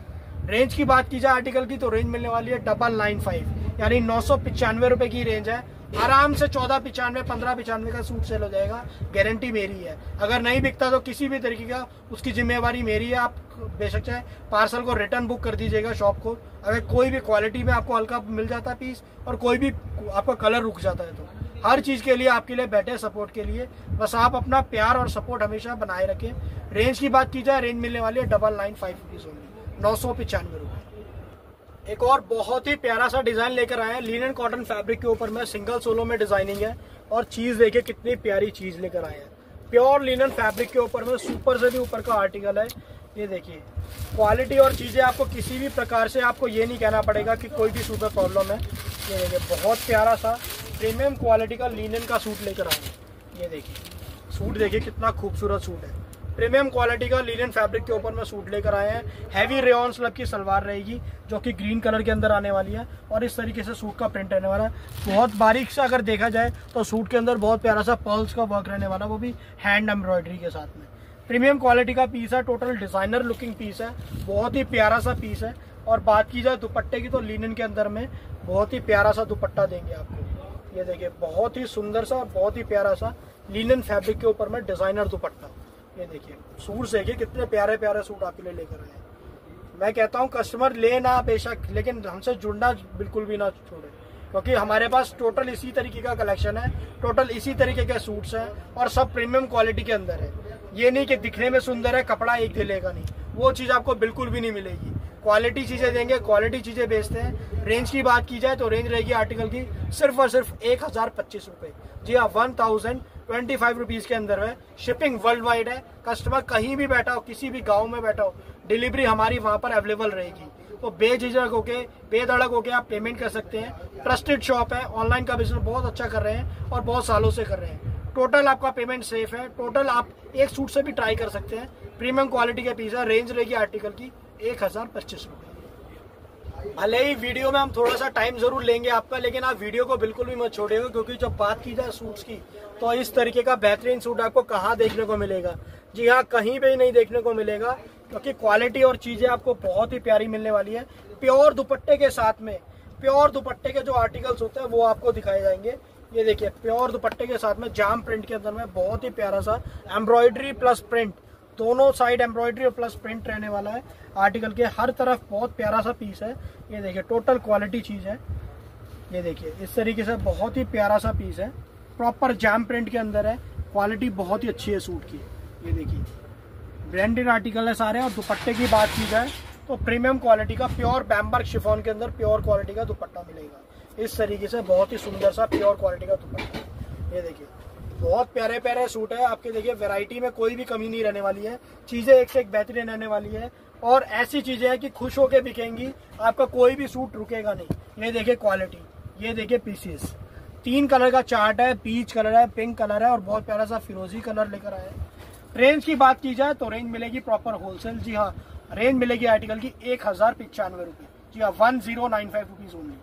रेंज की बात की जाए आर्टिकल की तो रेंज मिलने वाली है डबल नाइन फाइव यानी नौ सौ पचानवे रुपये की रेंज है। आराम से चौदह पिचानवे पंद्रह पिचानवे का सूट सेल हो जाएगा, गारंटी मेरी है। अगर नहीं बिकता तो किसी भी तरीके का उसकी जिम्मेवारी मेरी है। आप बेशक चाहे पार्सल को रिटर्न बुक कर दीजिएगा शॉप को, अगर कोई भी क्वालिटी में आपको हल्का मिल जाता है पीस और कोई भी आपका कलर रुक जाता है तो हर चीज़ के लिए आपके लिए बैठे सपोर्ट के लिए। बस आप अपना प्यार और सपोर्ट हमेशा बनाए रखें। रेंज की बात की जाए रेंज मिलने वाली है double nine five rupees only, नौ सौ पिचानवे रुपये। एक और बहुत ही प्यारा सा डिजाइन लेकर आया है लिनन कॉटन फैब्रिक के ऊपर में, सिंगल सोलो में डिजाइनिंग है। और चीज देखिए कितनी प्यारी चीज लेकर आए हैं, प्योर लिनन फैब्रिक के ऊपर में, सुपर से भी ऊपर का आर्टिकल है। ये देखिए क्वालिटी और चीजें आपको किसी भी प्रकार से आपको ये नहीं कहना पड़ेगा कि कोई भी सूट में प्रॉब्लम है। ये देखिए बहुत प्यारा सा प्रीमियम क्वालिटी का लिनन का सूट लेकर आए हैं। ये देखिए सूट देखिए कितना खूबसूरत सूट है, प्रीमियम क्वालिटी का लिनन फैब्रिक के ऊपर में सूट लेकर आए हैं। हैवी रेयॉन स्लब की सलवार रहेगी जो कि ग्रीन कलर के अंदर आने वाली है और इस तरीके से सूट का प्रिंट रहने वाला है। बहुत बारीक से अगर देखा जाए तो सूट के अंदर बहुत प्यारा सा पर्ल्स का वर्क रहने वाला, वो भी हैंड एम्ब्रॉयडरी के साथ में। प्रीमियम क्वालिटी का पीस है, टोटल डिजाइनर लुकिंग पीस है, बहुत ही प्यारा सा पीस है। और बात की जाए दुपट्टे की तो लिनन के अंदर में बहुत ही प्यारा सा दुपट्टा देंगे आपको। ये देखिए बहुत ही सुंदर सा और बहुत ही प्यारा सा लिनन फैब्रिक के ऊपर में डिजाइनर दुपट्टा। ये देखिए सूट देखिए कितने प्यारे प्यारे सूट आपके लिए लेकर आए हैं। मैं कहता हूँ कस्टमर ले ना बेशक, लेकिन हमसे जुड़ना बिल्कुल भी ना छोड़े क्योंकि हमारे पास टोटल इसी तरीके का कलेक्शन है, टोटल इसी तरीके के सूट्स हैं और सब प्रीमियम क्वालिटी के अंदर है। ये नहीं कि दिखने में सुंदर है कपड़ा एक दिलेगा नहीं, वो चीज़ आपको बिल्कुल भी नहीं मिलेगी। क्वालिटी चीज़ें देंगे, क्वालिटी चीज़ें बेचते हैं। रेंज की बात की जाए तो रेंज रहेगी आर्टिकल की सिर्फ और सिर्फ एक हज़ार पच्चीस रुपये। जी हाँ, one thousand twenty five rupees के अंदर है। शिपिंग वर्ल्ड वाइड है, कस्टमर कहीं भी बैठा हो, किसी भी गांव में बैठा हो, डिलीवरी हमारी वहां पर अवेलेबल रहेगी। तो बेझिझक होके बेधड़क होके आप पेमेंट कर सकते हैं। ट्रस्टेड शॉप है, ऑनलाइन का बिजनेस बहुत अच्छा कर रहे हैं और बहुत सालों से कर रहे हैं। टोटल आपका पेमेंट सेफ है, टोटल आप एक सूट से भी ट्राई कर सकते हैं। प्रीमियम क्वालिटी के पीस है, रेंज रहेगी आर्टिकल की एक हज़ार पच्चीस रुपये। भले ही वीडियो में हम थोड़ा सा टाइम जरूर लेंगे आपका, लेकिन आप वीडियो को बिल्कुल भी मत छोड़िएगा, क्योंकि जब बात की जाए सूट्स की तो इस तरीके का बेहतरीन सूट आपको कहाँ देखने को मिलेगा, जी हाँ कहीं पे ही नहीं देखने को मिलेगा, क्योंकि क्वालिटी और चीज़ें आपको बहुत ही प्यारी मिलने वाली है। प्योर दुपट्टे के साथ में, प्योर दुपट्टे के जो आर्टिकल्स होते हैं वो आपको दिखाए जाएंगे। ये देखिए प्योर दुपट्टे के साथ में जाम प्रिंट के अंदर में बहुत ही प्यारा सा एम्ब्रॉयडरी प्लस प्रिंट, दोनों साइड एम्ब्रॉयडरी और प्लस प्रिंट रहने वाला है आर्टिकल के हर तरफ, बहुत प्यारा सा पीस है। ये देखिए टोटल क्वालिटी चीज़ है, ये देखिए इस तरीके से बहुत ही प्यारा सा पीस है, प्रॉपर जाम प्रिंट के अंदर है, क्वालिटी बहुत ही अच्छी है सूट की। ये देखिए ब्रांडेड आर्टिकल है सारे, और दुपट्टे की बात की जाए तो प्रीमियम क्वालिटी का प्योर बैम्बर्ग शिफॉन के अंदर प्योर क्वालिटी का दुपट्टा मिलेगा। इस तरीके से बहुत ही सुंदर सा प्योर क्वालिटी का दुपट्टा, ये देखिए बहुत प्यारे प्यारे सूट है आपके। देखिए वैरायटी में कोई भी कमी नहीं रहने वाली है, चीज़ें एक से एक बेहतरीन रहने वाली है, और ऐसी चीज़ें हैं कि खुश होकर बिकेंगी, आपका कोई भी सूट रुकेगा नहीं। ये देखिए क्वालिटी, ये देखिए पीसेस, तीन कलर का चार्ट है, पीच कलर है, पिंक कलर है और बहुत प्यारा सा फिरोजी कलर लेकर आया है। रेंज की बात की जाए तो रेंज मिलेगी प्रॉपर होलसेल, जी हाँ रेंज मिलेगी आर्टिकल की एक हज़ार पचानवे रुपये, जी हाँ one zero nine five rupees only.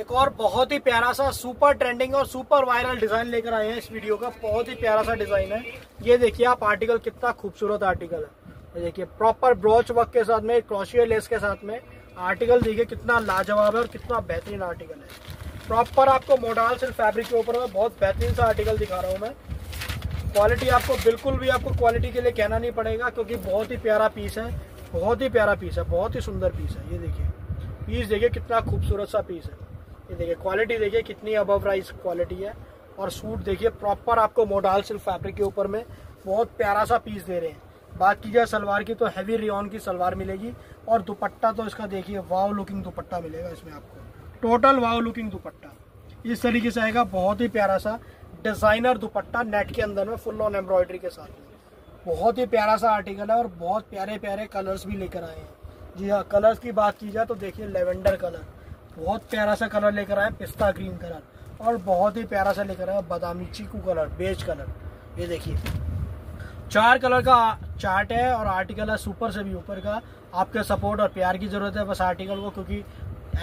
एक और बहुत ही प्यारा सा सुपर ट्रेंडिंग और सुपर वायरल डिज़ाइन लेकर आए हैं इस वीडियो का, बहुत ही प्यारा सा डिज़ाइन है। ये देखिए आप आर्टिकल, कितना खूबसूरत आर्टिकल है, ये देखिए प्रॉपर ब्रोच वर्क के साथ में, क्रोशिया लेस के साथ में आर्टिकल, देखिए कितना लाजवाब है और कितना बेहतरीन आर्टिकल है। प्रॉपर आपको मोडाल सिल्क फैब्रिक के ऊपर में बहुत बेहतरीन सा आर्टिकल दिखा रहा हूँ मैं। क्वालिटी आपको बिल्कुल भी आपको क्वालिटी के लिए कहना नहीं पड़ेगा, क्योंकि बहुत ही प्यारा पीस है, बहुत ही प्यारा पीस है, बहुत ही सुंदर पीस है। ये देखिए पीस, देखिए कितना खूबसूरत सा पीस है, ये देखिए क्वालिटी, देखिए कितनी अबव राइज क्वालिटी है, और सूट देखिए प्रॉपर आपको मोडाल सिल्क फैब्रिक के ऊपर में बहुत प्यारा सा पीस दे रहे हैं। बात की जाए सलवार की तो हैवी रियॉन की सलवार मिलेगी, और दुपट्टा तो इसका देखिए वाव लुकिंग दुपट्टा मिलेगा इसमें आपको, टोटल वाव लुकिंग दुपट्टा इस तरीके से आएगा, बहुत ही प्यारा सा डिज़ाइनर दुपट्टा नेट के अंदर में फुल ऑन एम्ब्रॉयडरी के साथ में। बहुत ही प्यारा सा आर्टिकल है और बहुत प्यारे प्यारे कलर्स भी लेकर आए हैं। जी हाँ कलर्स की बात की जाए तो देखिए लेवेंडर कलर, बहुत प्यारा सा कलर लेकर आए, पिस्ता ग्रीन कलर, और बहुत ही प्यारा सा लेकर आए बादामी चीकू कलर, बेज कलर। ये देखिए चार कलर का चार्ट है और आर्टिकल है सुपर से भी ऊपर का। आपके सपोर्ट और प्यार की ज़रूरत है बस आर्टिकल को, क्योंकि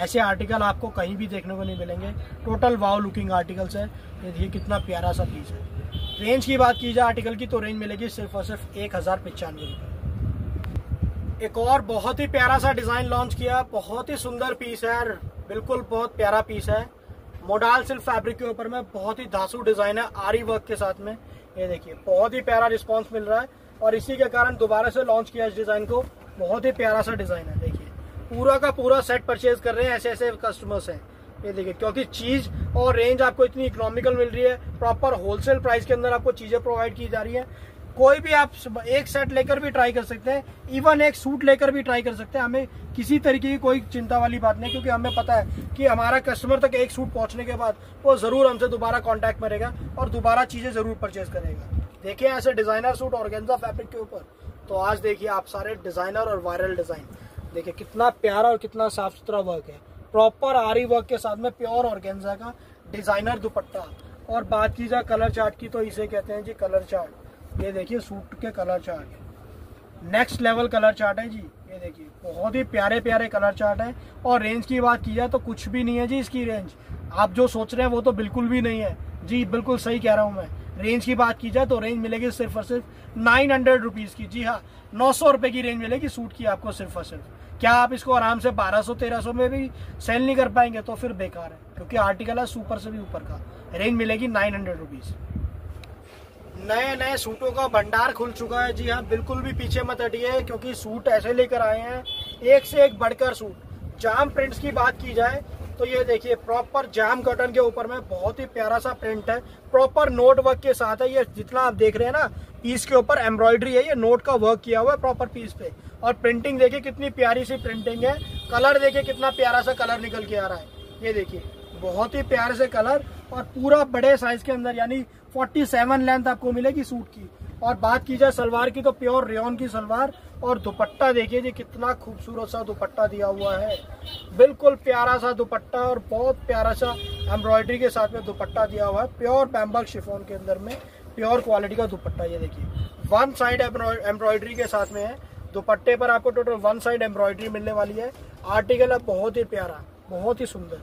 ऐसे आर्टिकल आपको कहीं भी देखने को नहीं मिलेंगे। टोटल वाव लुकिंग आर्टिकल्स है, ये देखिए कितना प्यारा सा पीस है। रेंज की बात की जाए आर्टिकल की तो रेंज मिलेगी सिर्फ और सिर्फ एक हज़ार पचानवे रुपये। एक और बहुत ही प्यारा सा डिज़ाइन लॉन्च किया, बहुत ही सुंदर पीस है, बिल्कुल बहुत प्यारा पीस है, मोडाल सिल्क फैब्रिक के ऊपर में बहुत ही धांसू डिज़ाइन है आरी वर्क के साथ में। ये देखिए बहुत ही प्यारा रिस्पांस मिल रहा है और इसी के कारण दोबारा से लॉन्च किया इस डिज़ाइन को, बहुत ही प्यारा सा डिज़ाइन है। देखिए पूरा का पूरा सेट परचेज कर रहे हैं ऐसे ऐसे कस्टमर्स हैं, ये देखिए क्योंकि चीज़ और रेंज आपको इतनी इकोनॉमिकल मिल रही है, प्रॉपर होलसेल प्राइस के अंदर आपको चीज़ें प्रोवाइड की जा रही है। कोई भी आप एक सेट लेकर भी ट्राई कर सकते हैं, इवन एक सूट लेकर भी ट्राई कर सकते हैं, हमें किसी तरीके की कोई चिंता वाली बात नहीं, क्योंकि हमें पता है कि हमारा कस्टमर तक एक सूट पहुंचने के बाद वो ज़रूर हमसे दोबारा कांटेक्ट करेगा और दोबारा चीज़ें ज़रूर परचेज करेगा। देखिए ऐसे डिज़ाइनर सूट ऑर्गेन्जा फैब्रिक के ऊपर तो आज देखिए आप सारे डिज़ाइनर और वायरल डिज़ाइन, देखिए कितना प्यारा और कितना साफ सुथरा वर्क है, प्रॉपर आरी वर्क के साथ में प्योर ऑर्गेन्जा का डिज़ाइनर दुपट्टा। और बात की जाए कलर चार्ट की तो इसे कहते हैं जी कलर चार्ट, ये देखिए सूट के colour chart, next level colour chart है जी। ये देखिए बहुत ही प्यारे प्यारे कलर चार्ट है, और रेंज की बात की जाए तो कुछ भी नहीं है जी इसकी रेंज, आप जो सोच रहे हैं वो तो बिल्कुल भी नहीं है जी, बिल्कुल सही कह रहा हूँ मैं। रेंज की बात की जाए तो रेंज मिलेगी सिर्फ और सिर्फ नाइन हंड्रेड रुपीज़ की, जी हाँ नौ सौ रुपये की रेंज मिलेगी सूट की आपको सिर्फ और सिर्फ। क्या आप इसको आराम से बारह सौ तेरह सौ में भी सेल नहीं कर पाएंगे तो फिर बेकार है, क्योंकि आर्टिकल है सुपर से भी ऊपर का। रेंज मिलेगी नाइन हंड्रेड रुपीज़। नए नए सूटों का भंडार खुल चुका है, जी हाँ बिल्कुल भी पीछे मत हटिए, क्योंकि सूट ऐसे लेकर आए हैं एक से एक बढ़कर सूट। जाम प्रिंट्स की बात की जाए तो ये देखिए प्रॉपर जाम कॉटन के ऊपर में बहुत ही प्यारा सा प्रिंट है, प्रॉपर नोट वर्क के साथ है। ये जितना आप देख रहे हैं ना पीस के ऊपर एम्ब्रॉयडरी है, ये नोट का वर्क किया हुआ है प्रॉपर पीस पे, और प्रिंटिंग देखिए कितनी प्यारी सी प्रिंटिंग है। कलर देखिए कितना प्यारा सा कलर निकल के आ रहा है, ये देखिए बहुत ही प्यारे से कलर, और पूरा बड़े साइज के अंदर यानी सैंतालीस लेंथ आपको मिलेगी सूट की। और बात की जाए सलवार की तो प्योर रेयॉन की सलवार, और दुपट्टा देखिए जी कितना खूबसूरत सा दुपट्टा दिया हुआ है, बिल्कुल प्यारा सा दुपट्टा और बहुत प्यारा सा एम्ब्रॉयडरी के साथ में दुपट्टा दिया हुआ है, प्योर बैम्बर्ग शिफॉन के अंदर में प्योर क्वालिटी का दुपट्टा। ये देखिए वन साइड एम्ब्रॉयडरी के साथ में है, दुपट्टे पर आपको टोटल वन साइड एम्ब्रॉयडरी मिलने वाली है। आर्टिकल है बहुत ही प्यारा, बहुत ही सुंदर।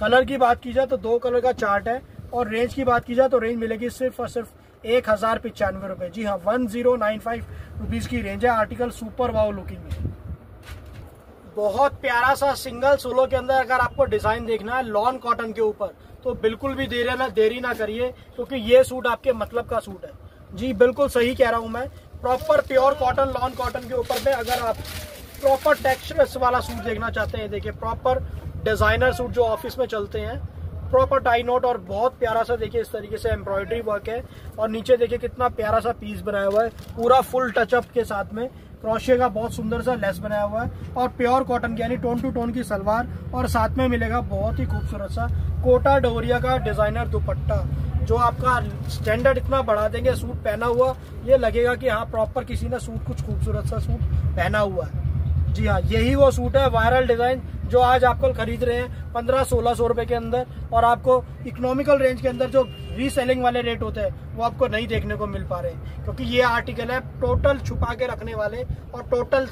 कलर की बात की जाए तो दो कलर का चार्ट है और रेंज की बात की जाए तो रेंज मिलेगी सिर्फ और सिर्फ एक हज़ार पचानवे रुपये। जी हाँ, one zero nine five rupees की रेंज है। आर्टिकल सुपर वाव लुकिंग में बहुत प्यारा सा सिंगल सोलो के अंदर अगर आपको डिजाइन देखना है लॉन कॉटन के ऊपर तो बिल्कुल भी देरी ना देरी ना करिए, क्योंकि ये सूट आपके मतलब का सूट है। जी बिल्कुल सही कह रहा हूँ मैं, proper pure cotton lawn cotton के ऊपर में अगर आप प्रॉपर टेक्सचर्स वाला सूट देखना चाहते हैं, देखिए प्रॉपर डिजाइनर सूट जो ऑफिस में चलते हैं, प्रॉपर टाई नोट और बहुत प्यारा सा देखिए इस तरीके से एम्ब्रॉयडरी वर्क है और नीचे देखिए कितना प्यारा सा पीस बनाया हुआ है, पूरा फुल टचअप के साथ में क्रोशिया का बहुत सुंदर सा लेस बनाया हुआ है और प्योर कॉटन यानी टोन टू टोन की सलवार और साथ में मिलेगा बहुत ही खूबसूरत सा कोटा डोरिया का डिजाइनर दुपट्टा जो आपका स्टैंडर्ड इतना बढ़ा देंगे। सूट पहना हुआ ये लगेगा कि हाँ प्रॉपर किसी ने सूट कुछ खूबसूरत सा सूट पहना हुआ है। जी हाँ, यही वो सूट है वायरल डिजाइन जो आज आपको खरीद रहे हैं पंद्रह सोलह सौ रुपए के अंदर और आपको इकोनॉमिकल रेंज के अंदर जो रीसेलिंग वाले रेट होते हैं वो आपको नहीं देखने को मिल पा रहे हैं, क्योंकि ये आर्टिकल है टोटल छुपा के रखने वाले और टोटल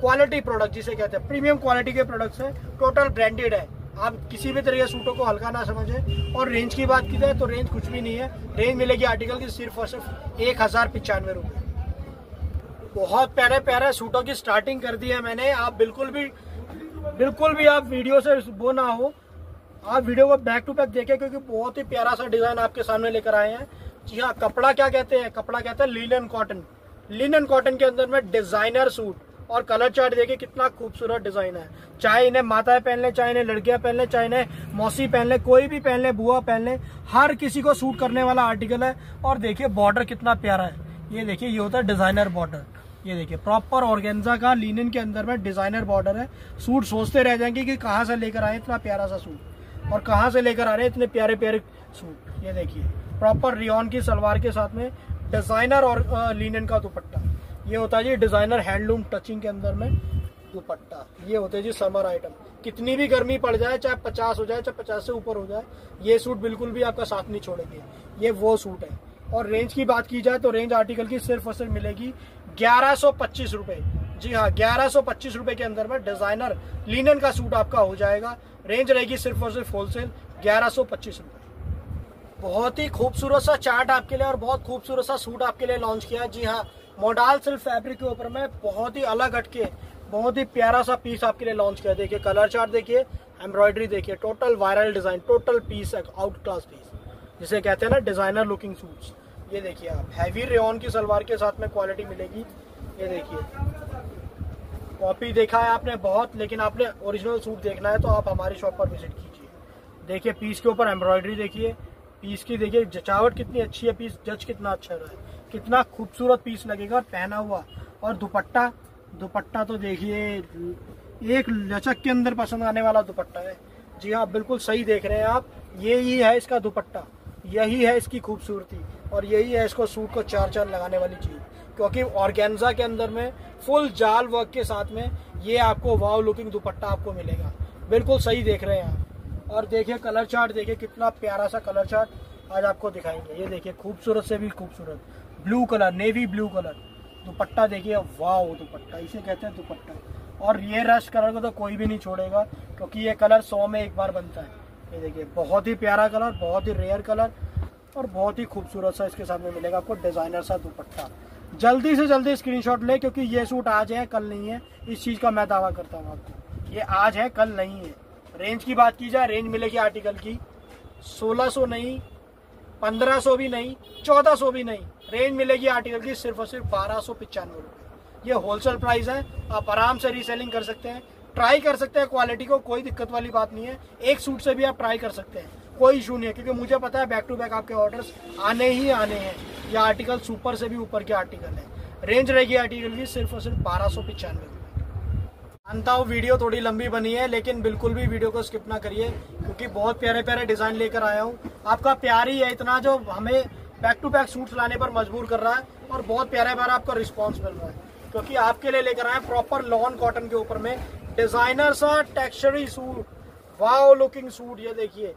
क्वालिटी प्रोडक्ट जिसे कहते हैं प्रीमियम क्वालिटी के प्रोडक्ट्स हैं, टोटल ब्रांडेड है। आप किसी भी तरह के सूटों को हल्का ना समझें। और रेंज की बात की जाए तो रेंज कुछ भी नहीं है, रेंज मिलेगी आर्टिकल की सिर्फ और सिर्फ एक हज़ार पचानवे रुपये। बहुत प्यारे प्यारे सूटों की स्टार्टिंग कर दी है मैंने। आप बिल्कुल भी बिल्कुल भी आप वीडियो से वो ना हो, आप वीडियो को बैक टू बैक देखें, क्योंकि बहुत ही प्यारा सा डिज़ाइन आपके सामने लेकर आए हैं। जी हाँ, कपड़ा क्या कहते हैं, कपड़ा कहते हैं लिनन कॉटन। लिनन कॉटन के अंदर में डिज़ाइनर सूट और कलर चार्ट देखिए कितना खूबसूरत डिजाइन है। चाहे इन्हें माताएं पहन लें, चाहे इन्हें लड़कियां पहन लें, चाहे इन्हें मौसी पहन लें, कोई भी पहन लें, बुआ पहन लें, हर किसी को सूट करने वाला आर्टिकल है। और देखिए बॉर्डर कितना प्यारा है, ये देखिए ये होता है डिजाइनर बॉर्डर। ये देखिए प्रॉपर ऑर्गेन्जा का लिनन के अंदर में डिजाइनर बॉर्डर है। सूट सोचते रह जाएंगे कि कहाँ से लेकर आए इतना प्यारा सा सूट और कहाँ से लेकर आ रहे हैं इतने प्यारे प्यारे सूट। ये देखिए प्रॉपर रियॉन की सलवार के साथ में डिजाइनर और लिनन का दुपट्टा, ये होता है जी डिजाइनर हैंडलूम टचिंग के अंदर में दुपट्टा। ये होते हैं जी समर आइटम, कितनी भी गर्मी पड़ जाए, चाहे पचास हो जाए, चाहे पचास से ऊपर हो जाए, ये सूट बिल्कुल भी आपका साथ नहीं छोड़ेंगे। ये वो सूट है। और रेंज की बात की जाए तो रेंज आर्टिकल की सिर्फ और सिर्फ मिलेगी ग्यारह सौ पच्चीस रुपये। जी हाँ, ग्यारह सौ पच्चीस रुपये के अंदर में डिजाइनर लिनन का सूट आपका हो जाएगा। रेंज रहेगी सिर्फ और सिर्फ होलसेल ग्यारह सौ पच्चीस रुपये। बहुत ही खूबसूरत सा चार्ट आपके लिए और बहुत खूबसूरत सा सूट आपके लिए लॉन्च किया। जी हाँ, मॉडल सिल्क फैब्रिक के ऊपर में बहुत ही अलग हटके बहुत ही प्यारा सा पीस आपके लिए लॉन्च किया। देखिए कलर चार्ट देखिए, एम्ब्रॉयडरी देखिए, total viral design, total piece है, आउट क्लास पीस जिसे कहते हैं ना, डिजाइनर लुकिंग सूट्स। ये देखिए आप हैवी रेयॉन की सलवार के साथ में क्वालिटी मिलेगी। ये देखिए कॉपी देखा है आपने बहुत, लेकिन आपने ओरिजिनल सूट देखना है तो आप हमारी शॉप पर विजिट कीजिए। देखिए पीस के ऊपर एम्ब्रॉयडरी देखिए, पीस की देखिए जचावट कितनी अच्छी है, पीस जज कितना अच्छा रहा है, कितना खूबसूरत पीस लगेगा और पहना हुआ। और दुपट्टा दुपट्टा तो देखिए एक लचक के अंदर पसंद आने वाला दुपट्टा है। जी हाँ, बिल्कुल सही देख रहे हैं आप, यही है इसका दुपट्टा, यही है इसकी खूबसूरती और यही है इसको सूट को चार चांद लगाने वाली चीज़, क्योंकि ऑर्गेन्जा के अंदर में फुल जाल वर्क के साथ में ये आपको वाव लुकिंग दुपट्टा आपको मिलेगा। बिल्कुल सही देख रहे हैं आप। और देखिए कलर चार्ट देखिए, कितना प्यारा सा कलर चार्ट आज आपको दिखाएंगे। ये देखिए खूबसूरत से भी खूबसूरत blue colour, navy blue colour dupatta देखिए, वाह दुपट्टा, इसे कहते हैं दुपट्टा। और ये रश कलर को तो कोई भी नहीं छोड़ेगा, क्योंकि ये कलर सौ में एक बार बनता है। ये देखिए बहुत ही प्यारा कलर, बहुत ही रेयर कलर और बहुत ही खूबसूरत सा इसके सामने मिलेगा आपको डिजाइनर सा दुपट्टा। जल्दी से जल्दी स्क्रीनशॉट ले, क्योंकि ये सूट आज है कल नहीं है, इस चीज़ का मैं दावा करता हूँ आपको, ये आज है कल नहीं है। रेंज की बात की जाए, रेंज मिलेगी आर्टिकल की सोलह सौ नहीं, पंद्रह सौ भी नहीं, चौदह सौ भी नहीं, रेंज मिलेगी आर्टिकल की सिर्फ और सिर्फ बारह सौ पचानवे रुपये। ये होलसेल प्राइस है, आप आराम से रीसेलिंग कर सकते हैं, ट्राई कर सकते हैं क्वालिटी को, कोई दिक्कत वाली बात नहीं है। एक सूट से भी आप ट्राई कर सकते हैं, कोई इशू नहीं है, क्योंकि मुझे पता है बैक टू बैक आपके ऑर्डर्स आने ही आने हैं। यह आर्टिकल सुपर से भी ऊपर के आर्टिकल है। रेंज रहेगी आर्टिकल की सिर्फ और सिर्फ बारह सौ पचानवे रुपये। मानता हूँ वीडियो थोड़ी लंबी बनी है, लेकिन बिल्कुल भी वीडियो को स्किप ना करिए, क्योंकि बहुत प्यारे प्यारे डिज़ाइन लेकर आया हूँ। आपका प्यार ही है इतना जो हमें बैक टू बैक सूट्स लाने पर मजबूर कर रहा है और बहुत प्यारे प्यारा आपका रिस्पांस मिल रहा है, क्योंकि आपके लिए लेकर आए प्रॉपर लॉन कॉटन के ऊपर में डिज़ाइनर सा टेक्सचरी सूट, वाव लुकिंग सूट। ये देखिए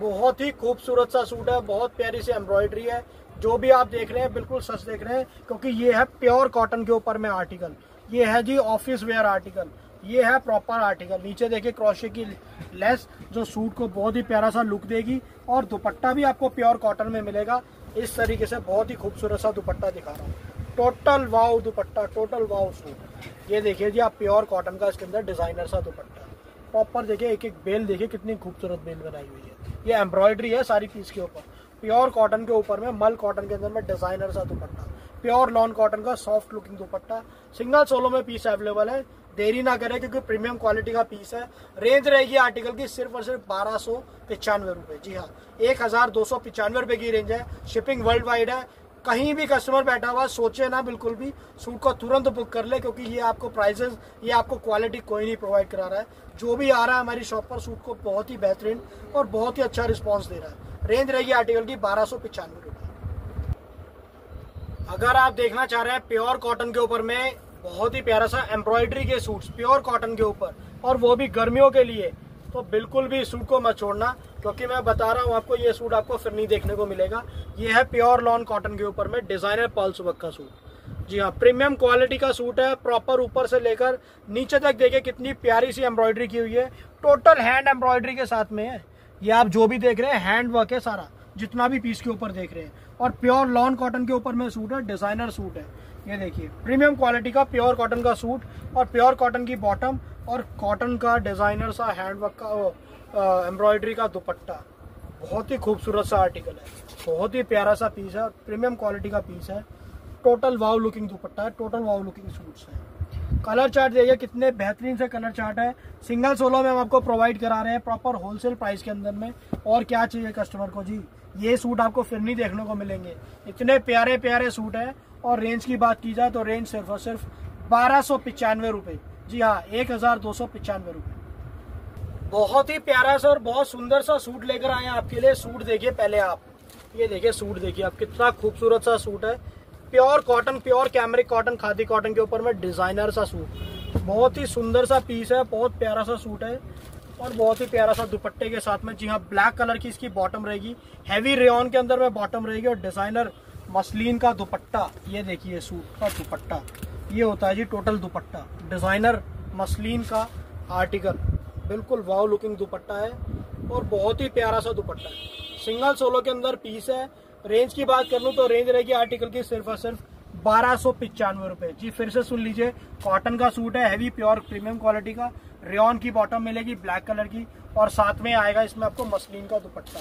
बहुत ही खूबसूरत सा सूट है, बहुत प्यारी सी एम्ब्रॉयडरी है। जो भी आप देख रहे हैं बिल्कुल सच देख रहे हैं, क्योंकि ये है प्योर कॉटन के ऊपर में आर्टिकल, ये है जी ऑफिस वेयर आर्टिकल। ये है प्रॉपर आर्टिकल। नीचे देखिए क्रोशे की लेस जो सूट को बहुत ही प्यारा सा लुक देगी, और दुपट्टा भी आपको प्योर कॉटन में मिलेगा। इस तरीके से बहुत ही खूबसूरत सा दुपट्टा दिखा रहा हूँ, total wow dupatta, total wow suit. ये देखिए जी आप प्योर कॉटन का इसके अंदर डिजाइनर सा दुपट्टा, प्रॉपर देखिए एक एक बेल देखिए कितनी खूबसूरत बेल बनाई हुई है। ये एम्ब्रॉयडरी है सारी पीस के ऊपर, प्योर कॉटन के ऊपर में मल कॉटन के अंदर में डिजाइनर सा दुपट्टा, प्योर लॉन कॉटन का soft looking dupatta. Single solo में पीस अवेलेबल है, देरी ना करें क्योंकि प्रीमियम क्वालिटी का पीस है। रेंज रहेगी आर्टिकल की सिर्फ और सिर्फ बारह सौ पचानवे रुपये। जी हाँ, एक हज़ार दो सौ पचानवे रुपये की रेंज है। शिपिंग वर्ल्ड वाइड है। कहीं भी कस्टमर बैठा हुआ सोचे ना बिल्कुल भी, सूट को तुरंत बुक कर ले, क्योंकि ये आपको प्राइसेस, ये आपको क्वालिटी कोई नहीं प्रोवाइड करा रहा है। जो भी आ रहा है हमारी शॉप पर सूट को बहुत ही बेहतरीन और बहुत ही अच्छा रिस्पांस दे रहा है। रेंज रहेगी आर्टिकल की बारह सौ पचानवे रुपये। अगर आप देखना चाह रहे हैं प्योर कॉटन के ऊपर में बहुत ही प्यारा सा एम्ब्रॉयडरी के सूट्स प्योर कॉटन के ऊपर, और वो भी गर्मियों के लिए, तो बिल्कुल भी सूट को मत छोड़ना, क्योंकि मैं बता रहा हूँ आपको ये सूट आपको फिर नहीं देखने को मिलेगा। ये है प्योर लॉन कॉटन के ऊपर में डिजाइनर पल्स वर्क का सूट। जी हाँ, प्रीमियम क्वालिटी का सूट है। प्रॉपर ऊपर से लेकर नीचे तक देखिए कितनी प्यारी सी एम्ब्रॉयडरी की हुई है, टोटल हैंड एम्ब्रॉयडरी के साथ में है। ये आप जो भी देख रहे हैं हैंड वर्क है सारा, जितना भी पीस के ऊपर देख रहे हैं, और प्योर लॉन कॉटन के ऊपर में सूट है, डिजाइनर सूट है। ये देखिए प्रीमियम क्वालिटी का प्योर कॉटन का सूट, और प्योर कॉटन की बॉटम, और कॉटन का डिजाइनर सा हैंडवर्क का एम्ब्रॉयडरी का दुपट्टा। बहुत ही खूबसूरत सा आर्टिकल है, बहुत ही प्यारा सा पीस है, प्रीमियम क्वालिटी का पीस है। टोटल वाव लुकिंग दुपट्टा है, टोटल वाव लुकिंग सूट्स है। कलर चार्ट देखिए कितने बेहतरीन से कलर चार्ट है। सिंगल सोलो में हम आपको प्रोवाइड करा रहे हैं प्रॉपर होलसेल प्राइस के अंदर में। और क्या चाहिए कस्टमर को जी, ये सूट आपको फिर नहीं देखने को मिलेंगे, इतने प्यारे प्यारे सूट हैं। और रेंज की बात की जाए तो रेंज सिर्फ और सिर्फ बारह सौ पचानवे रुपये। जी हाँ, एक हज़ार दो सौ पचानवे रुपये। बहुत ही प्यारा सा और बहुत सुंदर सा सूट लेकर आए हैं आपके लिए। सूट देखिए पहले आप, ये देखिए सूट देखिए आप, कितना खूबसूरत सा सूट है। Pure cotton, pure cambric cotton, khadi cotton के ऊपर में डिजाइनर सा सूट, बहुत ही सुंदर सा पीस है, बहुत प्यारा सा सूट है, और बहुत ही प्यारा सा दुपट्टे के साथ में। जी हाँ, ब्लैक कलर की इसकी बॉटम रहेगी, हैवी रेयॉन के अंदर में बॉटम रहेगी, और डिजाइनर मसलिन का दुपट्टा। ये देखिए सूट का दुपट्टा, ये होता है जी टोटल दुपट्टा, डिजाइनर मसलिन का आर्टिकल, बिल्कुल वाव लुकिंग दुपट्टा है, और बहुत ही प्यारा सा दुपट्टा है। सिंगल सोलो के अंदर पीस है। रेंज की बात कर लूँ तो रेंज रहेगी आर्टिकल की सिर्फ और सिर्फ बारह सौ पचानवे रुपये। जी फिर से सुन लीजिए, कॉटन का सूट है, हैवी प्योर प्रीमियम क्वालिटी का, रेयॉन की बॉटम मिलेगी ब्लैक कलर की, और साथ में आएगा इसमें आपको मसलिन का दुपट्टा।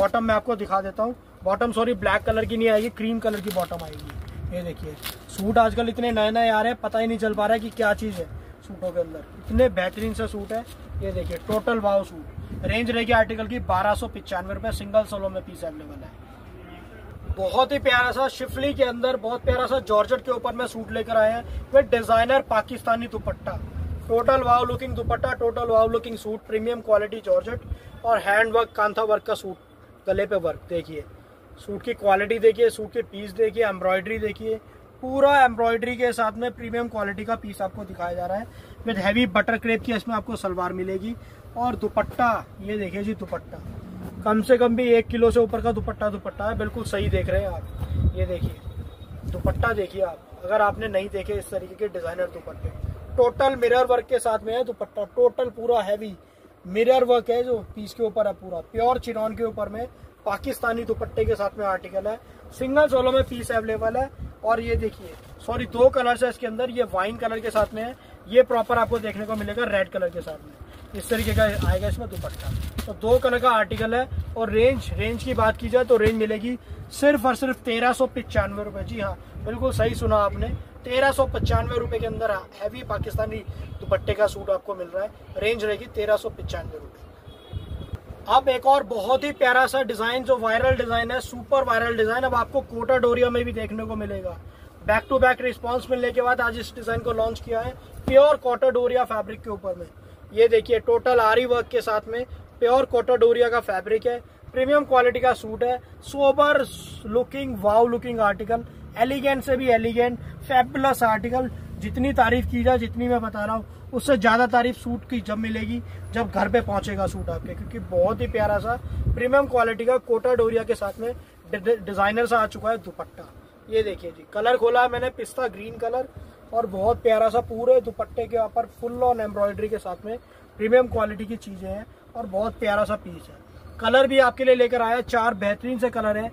बॉटम मैं आपको दिखा देता हूँ, बॉटम सॉरी ब्लैक कलर की नहीं आएगी, क्रीम कलर की बॉटम आएगी। ये देखिए सूट आजकल इतने नए नए आ रहे हैं, पता ही नहीं चल पा रहा है कि क्या चीज़ है सूटों के अंदर, इतने बेहतरीन से सूट है। ये देखिए टोटल वाव सूट। रेंज रहेगी आर्टिकल की बारह सौ पचानवे रुपये। सिंगल सोलो में पीस अवेलेबल है। बहुत ही प्यारा सा शिफली के अंदर बहुत प्यारा सा जॉर्जेट के ऊपर में सूट लेकर आए हैं with designer Pakistani dupatta. Total wow looking dupatta, total wow looking suit, premium quality georgette, और हैंड वर्क कांथा वर्क का सूट, गले पे वर्क। देखिए सूट की क्वालिटी देखिए, सूट के पीस देखिए, एम्ब्रॉयडरी देखिए, पूरा एम्ब्रॉयडरी के साथ में प्रीमियम क्वालिटी का पीस आपको दिखाया जा रहा है। विद हैवी बटर क्रेप की इसमें आपको सलवार मिलेगी, और दुपट्टा ये देखिए जी दुपट्टा, कम से कम भी एक किलो से ऊपर का दुपट्टा दुपट्टा है, बिल्कुल सही देख रहे हैं आप। ये देखिए दुपट्टा देखिए आप, अगर आपने नहीं देखे इस तरीके के डिजाइनर दुपट्टे, टोटल मिरर वर्क के साथ में है दुपट्टा, टोटल पूरा हैवी मिरर वर्क है जो पीस के ऊपर है पूरा, प्योर चिनॉन के ऊपर में पाकिस्तानी दुपट्टे के साथ में आर्टिकल है। सिंगल सोलो में पीस अवेलेबल है। और ये देखिए सॉरी दो कलर्स है इसके अंदर, ये वाइन कलर के साथ में है, ये प्रॉपर आपको देखने को मिलेगा रेड कलर के साथ में, इस तरीके का आएगा इसमें दुपट्टा। तो दो कलर का आर्टिकल है। और रेंज रेंज की बात की जाए तो रेंज मिलेगी सिर्फ और सिर्फ तेरह सौ पचानवे रुपये। जी हाँ, बिल्कुल सही सुना आपने, तेरह सौ पचानवे रुपये के अंदर हैवी पाकिस्तानी दुपट्टे का सूट आपको मिल रहा है। रेंज रहेगी तेरह सौ पचानवे रुपये। अब एक और बहुत ही प्यारा सा डिजाइन जो वायरल डिजाइन है, सुपर वायरल डिजाइन, अब आपको कोटा डोरिया में भी देखने को मिलेगा। बैक टू बैक रिस्पॉन्स मिलने के बाद आज इस डिजाइन को लॉन्च किया है प्योर कोटा डोरिया फैब्रिक के ऊपर में। ये देखिए टोटल आरी वर्क के साथ में प्योर कोटा डोरिया का फैब्रिक है, प्रीमियम क्वालिटी का सूट है, sober looking wow looking article, elegant से भी एलिगेंट फैबुलस आर्टिकल। जितनी तारीफ की जाए, जितनी मैं बता रहा हूँ उससे ज़्यादा तारीफ सूट की जब मिलेगी जब घर पे पहुँचेगा सूट आपके, क्योंकि बहुत ही प्यारा सा प्रीमियम क्वालिटी का कोटा डोरिया के साथ में डिजाइनर सा आ चुका है दुपट्टा। ये देखिए जी कलर खोला है मैंने, पिस्ता ग्रीन कलर, और बहुत प्यारा सा पूरे दुपट्टे के ऊपर फुल ऑन एम्ब्रॉयडरी के साथ में प्रीमियम क्वालिटी की चीज़ें हैं और बहुत प्यारा सा पीस है। कलर भी आपके लिए लेकर आया, चार बेहतरीन से कलर है,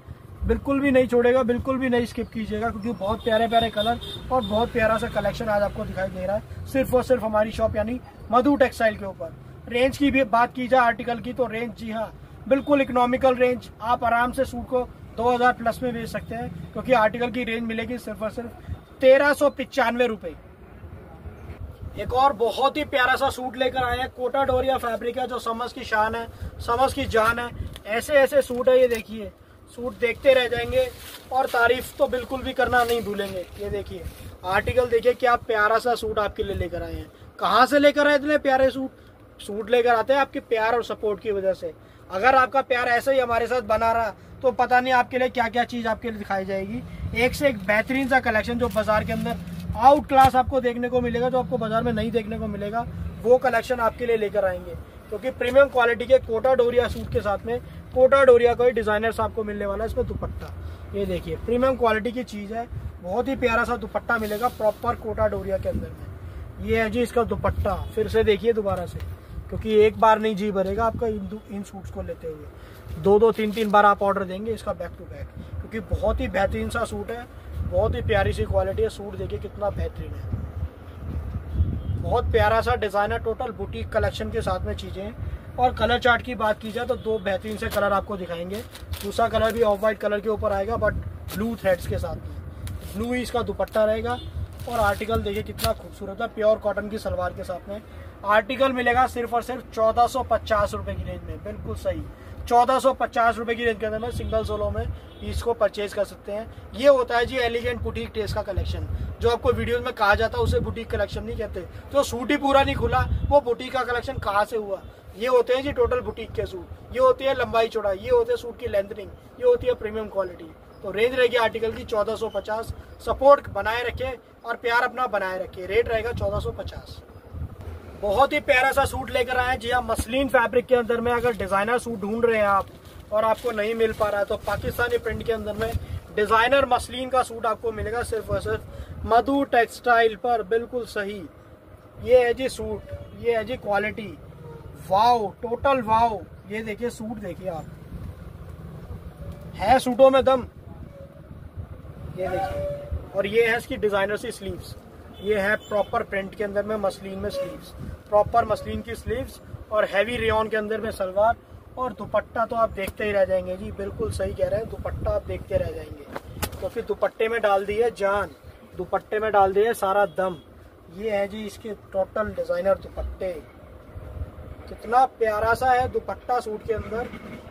बिल्कुल भी नहीं छोड़ेगा, बिल्कुल भी नहीं स्किप कीजिएगा क्योंकि बहुत प्यारे प्यारे कलर और बहुत प्यारा सा कलेक्शन आज आपको दिखाई दे रहा है सिर्फ और सिर्फ हमारी शॉप यानी मधु टेक्सटाइल के ऊपर। रेंज की भी बात की जाए आर्टिकल की, तो रेंज जी हाँ बिल्कुल इकोनॉमिकल रेंज, आप आराम से सूट को दो हज़ार प्लस में बेच सकते हैं क्योंकि आर्टिकल की रेंज मिलेगी सिर्फ और सिर्फ तेरह सौ पचानवे रुपये। एक और बहुत ही प्यारा सा सूट लेकर आए हैं, कोटा डोरिया फैब्रिक है जो समझ की शान है, समझ की जान है। ऐसे ऐसे सूट है, ये देखिए, सूट देखते रह जाएंगे और तारीफ तो बिल्कुल भी करना नहीं भूलेंगे। ये देखिए आर्टिकल, देखिए क्या प्यारा सा सूट आपके लिए लेकर आए हैं। कहाँ से लेकर आए इतने प्यारे सूट? सूट लेकर आते हैं आपके प्यार और सपोर्ट की वजह से। अगर आपका प्यार ऐसे ही हमारे साथ बना रहा तो पता नहीं आपके लिए क्या क्या चीज़ आपके लिए दिखाई जाएगी। एक से एक बेहतरीन सा कलेक्शन जो बाजार के अंदर आउट क्लास आपको देखने को मिलेगा, जो आपको बाजार में नहीं देखने को मिलेगा, वो कलेक्शन आपके लिए लेकर आएंगे क्योंकि प्रीमियम क्वालिटी के कोटा डोरिया सूट के साथ में कोटा डोरिया का ही डिज़ाइनर से आपको मिलने वाला है। इसमें दुपट्टा ये देखिए प्रीमियम क्वालिटी की चीज़ है, बहुत ही प्यारा सा दुपट्टा मिलेगा प्रॉपर कोटा डोरिया के अंदर में। ये है जी इसका दुपट्टा, फिर से देखिए दोबारा से क्योंकि एक बार नहीं जी भरेगा आपका इन इन सूट्स को लेते हुए, दो दो तीन तीन बार आप ऑर्डर देंगे इसका बैक टू बैक क्योंकि बहुत ही बेहतरीन सा सूट है, बहुत ही प्यारी सी क्वालिटी है। सूट देखिए कितना बेहतरीन है, बहुत प्यारा सा डिज़ाइनर टोटल बुटीक कलेक्शन के साथ में चीज़ें हैं। और कलर चार्ट की बात की जाए तो दो बेहतरीन से कलर आपको दिखाएंगे, दूसरा कलर भी ऑफ वाइट कलर के ऊपर आएगा बट ब्लू थ्रेड्स के साथ में, ब्लू ही इसका दुपट्टा रहेगा। और आर्टिकल देखिए कितना खूबसूरत है, प्योर कॉटन की सलवार के साथ में आर्टिकल मिलेगा सिर्फ और सिर्फ चौदह सौ पचास रुपये की रेंज में। बिल्कुल सही, चौदह सौ पचास रुपये की रेंज के अंदर में सिंगल सोलो में इसको परचेज कर सकते हैं। ये होता है जी एलिगेंट बुटीक टेस्ट का कलेक्शन, जो आपको वीडियोस में कहा जाता है उसे बुटीक कलेक्शन नहीं कहते। तो सूट ही पूरा नहीं खुला वो बुटीक का कलेक्शन कहाँ से हुआ? ये होते हैं जी टोटल बुटीक के सूट, ये होती है लंबाई चौड़ाई, ये होते हैं सूट की लेंथनिंग, ये होती है प्रीमियम क्वालिटी। तो रेंज रहेगी आर्टिकल की चौदह सौ पचास। सपोर्ट बनाए रखें और प्यार अपना बनाए रखें, रेट रहेगा चौदह सौ पचास। बहुत ही प्यारा सा सूट लेकर आए हैं जी हाँ, मसलिन फैब्रिक के अंदर में। अगर डिज़ाइनर सूट ढूंढ रहे हैं आप और आपको नहीं मिल पा रहा है तो पाकिस्तानी प्रिंट के अंदर में डिज़ाइनर मसलिन का सूट आपको मिलेगा सिर्फ और सिर्फ मधु टेक्सटाइल पर। बिल्कुल सही, ये है जी सूट, ये है जी क्वालिटी, वाओ टोटल वाओ। ये देखिए सूट, देखिए आप, है सूटों में दम। ये देखिए, और ये है इसकी डिज़ाइनर सी स्लीव्स, ये है प्रॉपर प्रिंट के अंदर में मसलिन में स्लीव्स, प्रॉपर मसलिन की स्लीव्स और हैवी रेयन के अंदर में सलवार। और दुपट्टा तो आप देखते ही रह जाएंगे जी, बिल्कुल सही कह रहे हैं, दुपट्टा आप देखते रह जाएंगे क्योंकि तो दुपट्टे में डाल दी है जान, दुपट्टे में डाल दिया है सारा दम। ये है जी इसके टोटल डिज़ाइनर दुपट्टे, कितना प्यारा सा है दुपट्टा सूट के अंदर।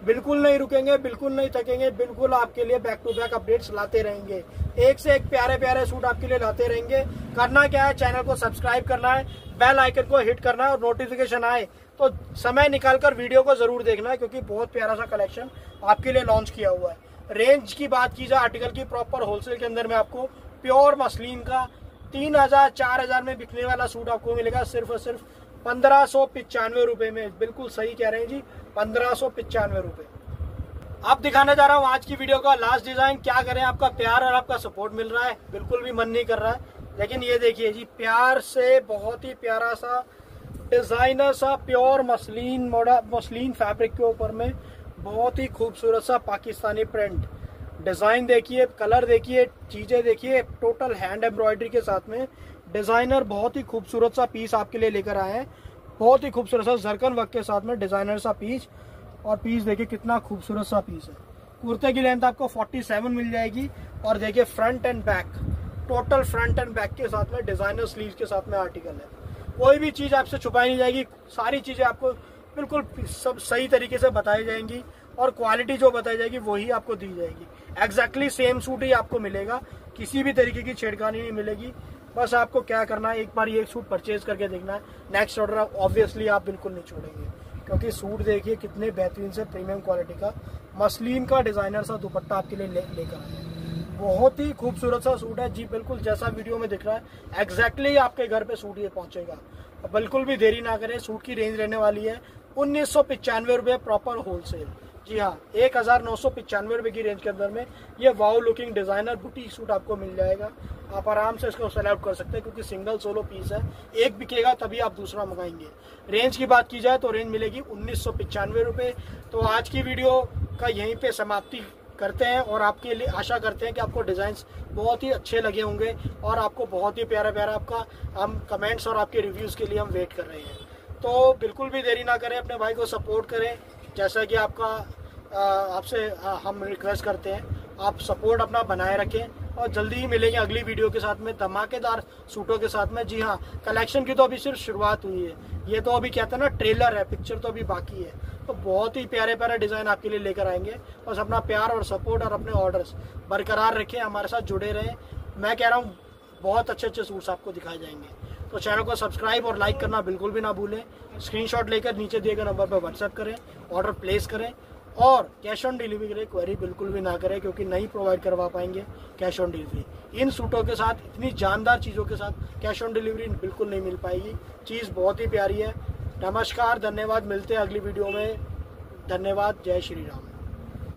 बिल्कुल नहीं रुकेंगे, बिल्कुल नहीं थकेंगे, बिल्कुल आपके लिए बैक टू बैक अपडेट्स लाते रहेंगे, एक से एक प्यारे प्यारे सूट आपके लिए लाते रहेंगे। करना क्या है, चैनल को सब्सक्राइब करना है, बेल आइकन को हिट करना है और नोटिफिकेशन आए तो समय निकालकर वीडियो को जरूर देखना है क्योंकि बहुत प्यारा सा कलेक्शन आपके लिए लॉन्च किया हुआ है। रेंज की बात की जाए आर्टिकल की, प्रॉपर होलसेल के अंदर में आपको प्योर मसलिन का तीन हजार चार हजार में बिकने वाला सूट आपको मिलेगा सिर्फ और सिर्फ पंद्रह सौ पचानवे रुपये में। बिल्कुल सही कह रहे हैं जी, पंद्रह सौ पचानवे रुपये। अब दिखाने जा रहा हूँ आज की वीडियो का लास्ट डिज़ाइन। क्या करें, आपका प्यार और आपका सपोर्ट मिल रहा है, बिल्कुल भी मन नहीं कर रहा है, लेकिन ये देखिए जी प्यार से बहुत ही प्यारा सा डिज़ाइनर सा pure muslin moda muslin fabric के ऊपर में बहुत ही खूबसूरत सा पाकिस्तानी प्रिंट। डिज़ाइन देखिए, कलर देखिए, चीज़ें देखिए, टोटल हैंड एम्ब्रॉयडरी के साथ में डिज़ाइनर बहुत ही खूबसूरत सा पीस आपके लिए लेकर आए हैं। बहुत ही खूबसूरत सा जरकन वर्क के साथ में डिज़ाइनर सा पीस, और पीस देखिए कितना खूबसूरत सा पीस है। कुर्ते की लेंथ आपको सैंतालीस मिल जाएगी और देखिए front and back, total front and back के साथ में डिज़ाइनर स्लीव्स के साथ में आर्टिकल है। कोई भी चीज़ आपसे छुपाई नहीं जाएगी, सारी चीज़ें आपको बिल्कुल सब सही तरीके से बताई जाएंगी और क्वालिटी जो बताई जाएगी वही आपको दी जाएगी। एग्जैक्टली सेम सूट ही आपको मिलेगा, किसी भी तरीके की छेड़खानी नहीं मिलेगी। बस आपको क्या करना है, एक बार ये सूट परचेज करके देखना है, नेक्स्ट ऑर्डर ऑब्वियसली आप बिल्कुल नहीं छोड़ेंगे क्योंकि सूट देखिए कितने बेहतरीन से प्रीमियम क्वालिटी का मसलिन का डिज़ाइनर सा दुपट्टा आपके लिए लेकर आए हैं। बहुत ही खूबसूरत सा सूट है जी, बिल्कुल जैसा वीडियो में दिख रहा है एग्जैक्टली आपके घर पे सूट ये पहुंचेगा। बिल्कुल भी देरी ना करें, सूट की रेंज रहने वाली है उन्नीस सौ पचानवे रुपये प्रॉपर होलसेल। जी हाँ, एक हज़ार नौ सौ पचानवे रुपये की रेंज के अंदर में ये wow looking designer boutique suit आपको मिल जाएगा। आप आराम से इसको सेलेक्ट कर सकते हैं क्योंकि सिंगल सोलो पीस है, एक बिकेगा तभी आप दूसरा मंगाएंगे। रेंज की बात की जाए तो रेंज मिलेगी उन्नीस सौ पचानवे रुपये। तो आज की वीडियो का यहीं पे समाप्ति करते हैं और आपके लिए आशा करते हैं कि आपको डिज़ाइंस बहुत ही अच्छे लगे होंगे और आपको बहुत ही प्यारा प्यारा आपका हम कमेंट्स और आपके रिव्यूज़ के लिए हम वेट कर रहे हैं। तो बिल्कुल भी देरी ना करें, अपने भाई को सपोर्ट करें जैसा कि आपका आपसे हम रिक्वेस्ट करते हैं। आप सपोर्ट अपना बनाए रखें और जल्दी ही मिलेंगे अगली वीडियो के साथ में धमाकेदार सूटों के साथ में। जी हाँ, कलेक्शन की तो अभी सिर्फ शुरुआत हुई है, ये तो अभी कहते हैं ना ट्रेलर है, पिक्चर तो अभी बाकी है। तो बहुत ही प्यारे प्यारे डिज़ाइन आपके लिए लेकर आएंगे। बस अपना प्यार और सपोर्ट और अपने ऑर्डर्स बरकरार रखें, हमारे साथ जुड़े रहें। मैं कह रहा हूँ बहुत अच्छे अच्छे सूट्स आपको दिखाए जाएंगे। तो चैनल को सब्सक्राइब और लाइक करना बिल्कुल भी ना भूलें। स्क्रीनशॉट लेकर नीचे दिए गए नंबर पर व्हाट्सएप करें, ऑर्डर प्लेस करें और कैश ऑन डिलीवरी के लिए क्वेरी बिल्कुल भी ना करें क्योंकि नहीं प्रोवाइड करवा पाएंगे कैश ऑन डिलीवरी। इन सूटों के साथ, इतनी जानदार चीज़ों के साथ कैश ऑन डिलीवरी बिल्कुल नहीं मिल पाएगी। चीज़ बहुत ही प्यारी है। नमस्कार, धन्यवाद। मिलते हैं अगली वीडियो में। धन्यवाद। जय श्री राम।